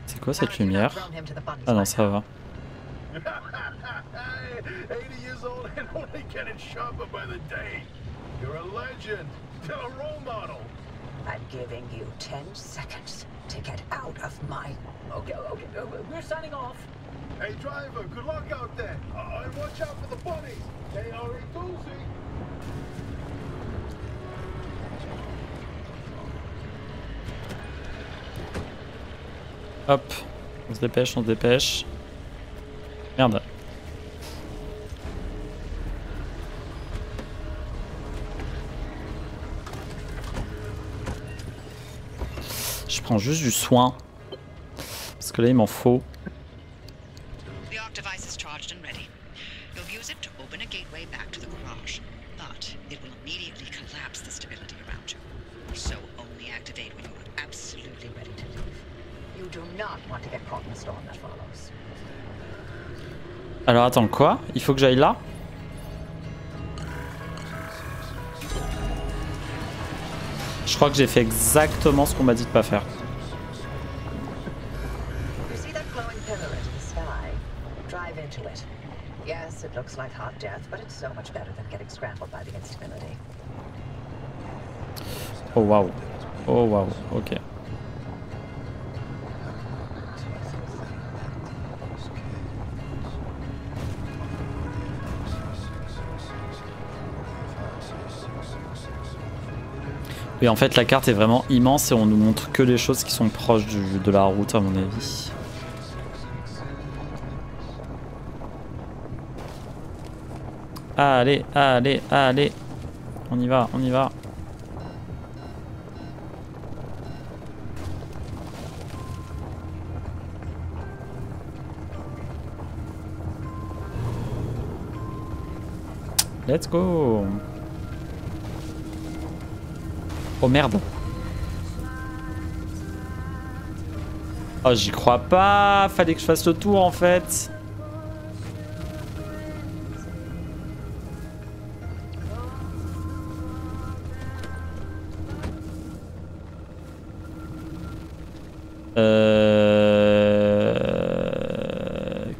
C'est quoi cette lumière? Ah non ça va. I'm giving you 10 seconds to get out of my... Okay, we're signing off. Hey, driver, good luck out there. And watch out for the bunnies. They are a doozy. Hop, on se dépêche, on se dépêche. Merde. Je prends juste du soin. Parce que là, il m'en faut. Alors attends, quoi? Il faut que j'aille là? Je crois que j'ai fait exactement ce qu'on m'a dit de pas faire. Oh waouh. Oh waouh. Ok. Oui, en fait, la carte est vraiment immense et on nous montre que les choses qui sont proches de la route, à mon avis. Allez, allez, allez. On y va, on y va. Let's go. Oh merde. Oh j'y crois pas. Fallait que je fasse le tour en fait.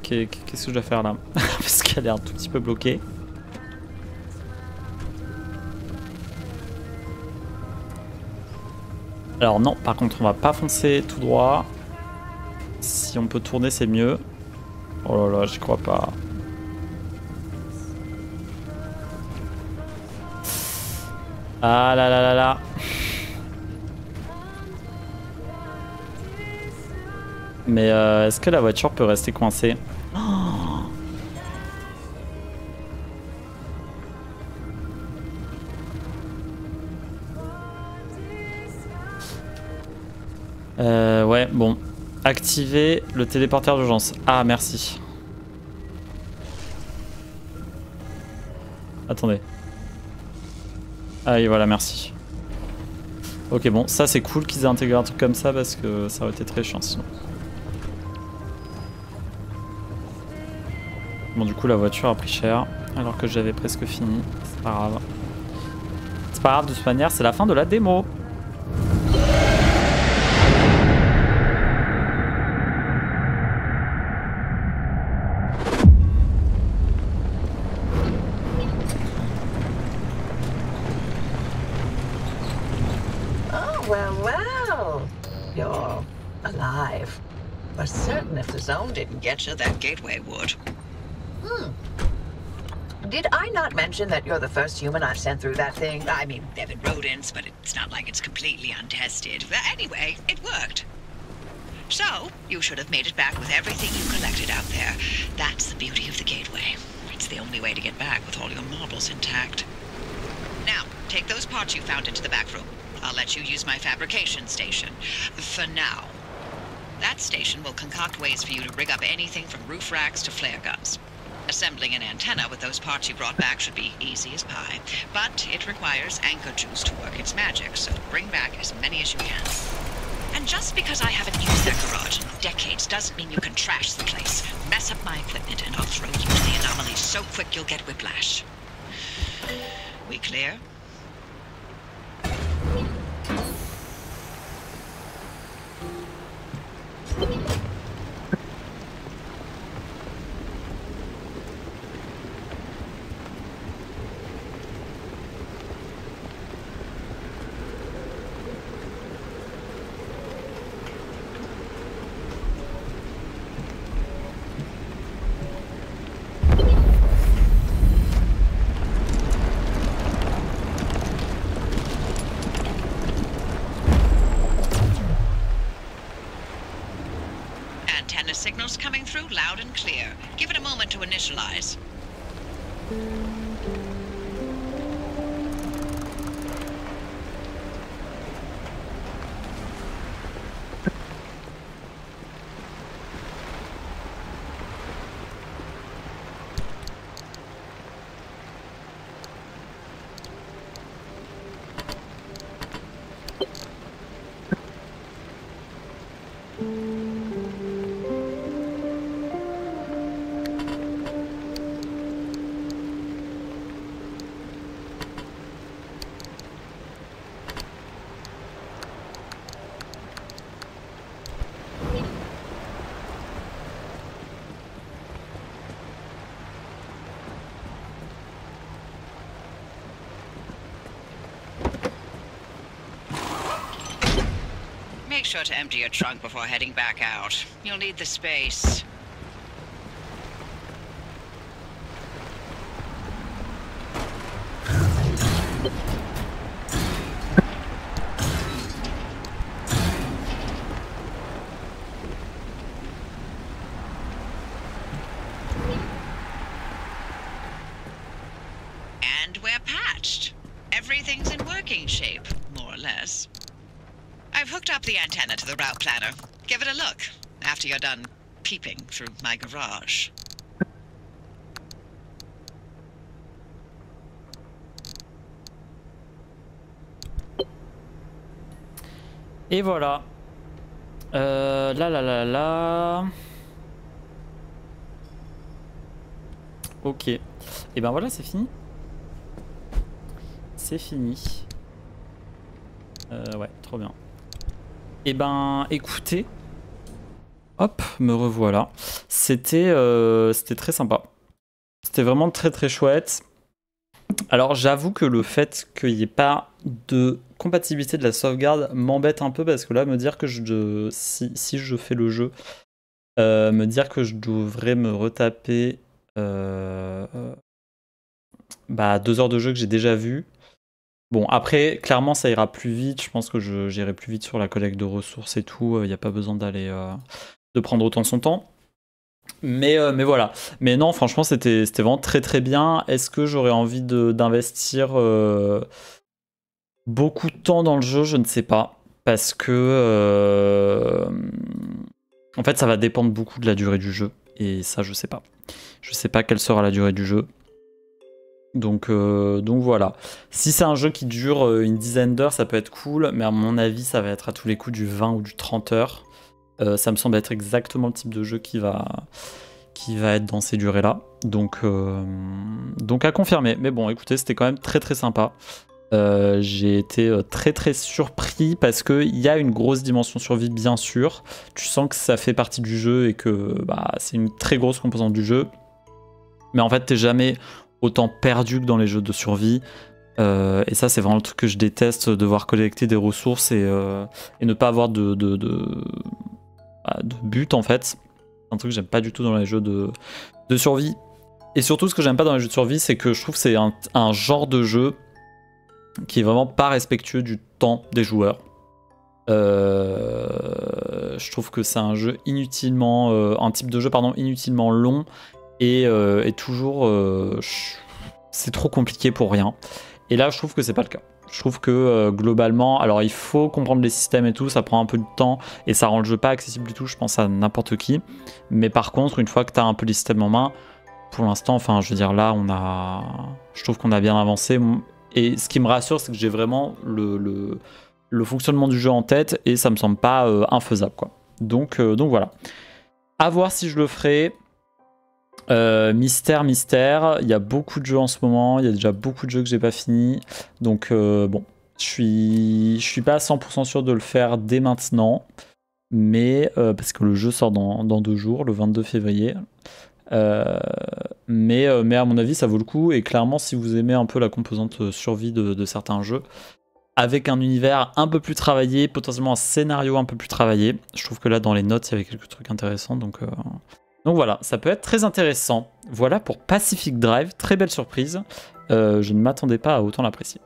Qu'est-ce que je dois faire là? Parce qu'elle est un tout petit peu bloquée. Alors non, par contre, on va pas foncer tout droit. Si on peut tourner, c'est mieux. Oh là là, j'y crois pas. Ah là là là là. Mais est-ce que la voiture peut rester coincée? Oh, ouais, bon. Activer le téléporteur d'urgence. Ah, merci. Attendez. Ah, et voilà, merci. Ok, bon, ça c'est cool qu'ils aient intégré un truc comme ça parce que ça aurait été très chiant sinon. Bon, du coup la voiture a pris cher alors que j'avais presque fini. C'est pas grave. C'est pas grave, de toute manière c'est la fin de la démo. Oh well, well. You're alive. We're certain if the zone didn't get you, that gateway would. Did I not mention that you're the first human I've sent through that thing? I mean, there have been rodents, but it's not like it's completely untested. But anyway, it worked. So, you should have made it back with everything you collected out there. That's the beauty of the gateway. It's the only way to get back with all your marbles intact. Now, take those parts you found into the back room. I'll let you use my fabrication station. For now. That station will concoct ways for you to rig up anything from roof racks to flare guns. Assembling an antenna with those parts you brought back should be easy as pie, but it requires anchor juice to work its magic, so bring back as many as you can. And just because I haven't used their garage in decades doesn't mean you can trash the place. Mess up my equipment and I'll throw you to the anomaly so quick you'll get whiplash. We clear? Signals coming through loud and clear. Give it a moment to initialize. Make sure to empty your trunk before heading back out. You'll need the space. And we're patched. Everything's in working shape, more or less. I've hooked up the antenna to the route planner. Give it a look after you're done peeping through my garage. Et voilà. Là, là, là, là. Ok. Et ben voilà, c'est fini. C'est fini. Ouais, trop bien. Eh ben, écoutez, hop, me revoilà. C'était très sympa. C'était vraiment très très chouette. Alors j'avoue que le fait qu'il n'y ait pas de compatibilité de la sauvegarde m'embête un peu, parce que là, me dire que si je fais le jeu, me dire que je devrais me retaper 2 heures de jeu que j'ai déjà vu. Bon, après, clairement, ça ira plus vite. Je pense que j'irai plus vite sur la collecte de ressources et tout. Il n'y a pas besoin d'aller de prendre autant de son temps. Mais voilà. Mais non, franchement, c'était vraiment très très bien. Est-ce que j'aurais envie d'investir beaucoup de temps dans le jeu? Je ne sais pas. Parce que... en fait, ça va dépendre beaucoup de la durée du jeu. Et ça, je ne sais pas. Je ne sais pas quelle sera la durée du jeu. Donc voilà. Si c'est un jeu qui dure une dizaine d'heures, ça peut être cool. Mais à mon avis, ça va être à tous les coups du 20 ou du 30 heures. Ça me semble être exactement le type de jeu qui va être dans ces durées-là. Donc à confirmer. Mais bon, écoutez, c'était quand même très très sympa. J'ai été très très surpris parce qu'il y a une grosse dimension survie, bien sûr. Tu sens que ça fait partie du jeu et que c'est une très grosse composante du jeu. Mais en fait, t'es jamais autant perdu que dans les jeux de survie. Et ça, c'est vraiment le truc que je déteste, devoir collecter des ressources et ne pas avoir de but, en fait. C'est un truc que j'aime pas du tout dans les jeux de survie. Et surtout, ce que j'aime pas dans les jeux de survie, c'est que je trouve que c'est un genre de jeu qui est vraiment pas respectueux du temps des joueurs. Je trouve que c'est un jeu inutilement... un type de jeu, pardon, inutilement long et toujours... c'est trop compliqué pour rien. Et là, je trouve que c'est pas le cas. Je trouve que globalement, alors il faut comprendre les systèmes et tout, ça prend un peu de temps et ça rend le jeu pas accessible du tout, je pense, à n'importe qui. Mais par contre, une fois que tu as un peu les systèmes en main, pour l'instant, enfin, je veux dire, là, je trouve qu'on a bien avancé. Et ce qui me rassure, c'est que j'ai vraiment le fonctionnement du jeu en tête et ça me semble pas infaisable, quoi. Donc voilà. À voir si je le ferai. Mystère, il y a beaucoup de jeux en ce moment, il y a déjà beaucoup de jeux que j'ai pas fini, donc bon, je suis pas 100% sûr de le faire dès maintenant, mais parce que le jeu sort dans 2 jours, le 22 février, mais à mon avis ça vaut le coup, et clairement si vous aimez un peu la composante survie de certains jeux, avec un univers un peu plus travaillé, potentiellement un scénario un peu plus travaillé, je trouve que là dans les notes il y avait quelques trucs intéressants, donc voilà, ça peut être très intéressant. Voilà pour Pacific Drive, très belle surprise. Je ne m'attendais pas à autant l'apprécier.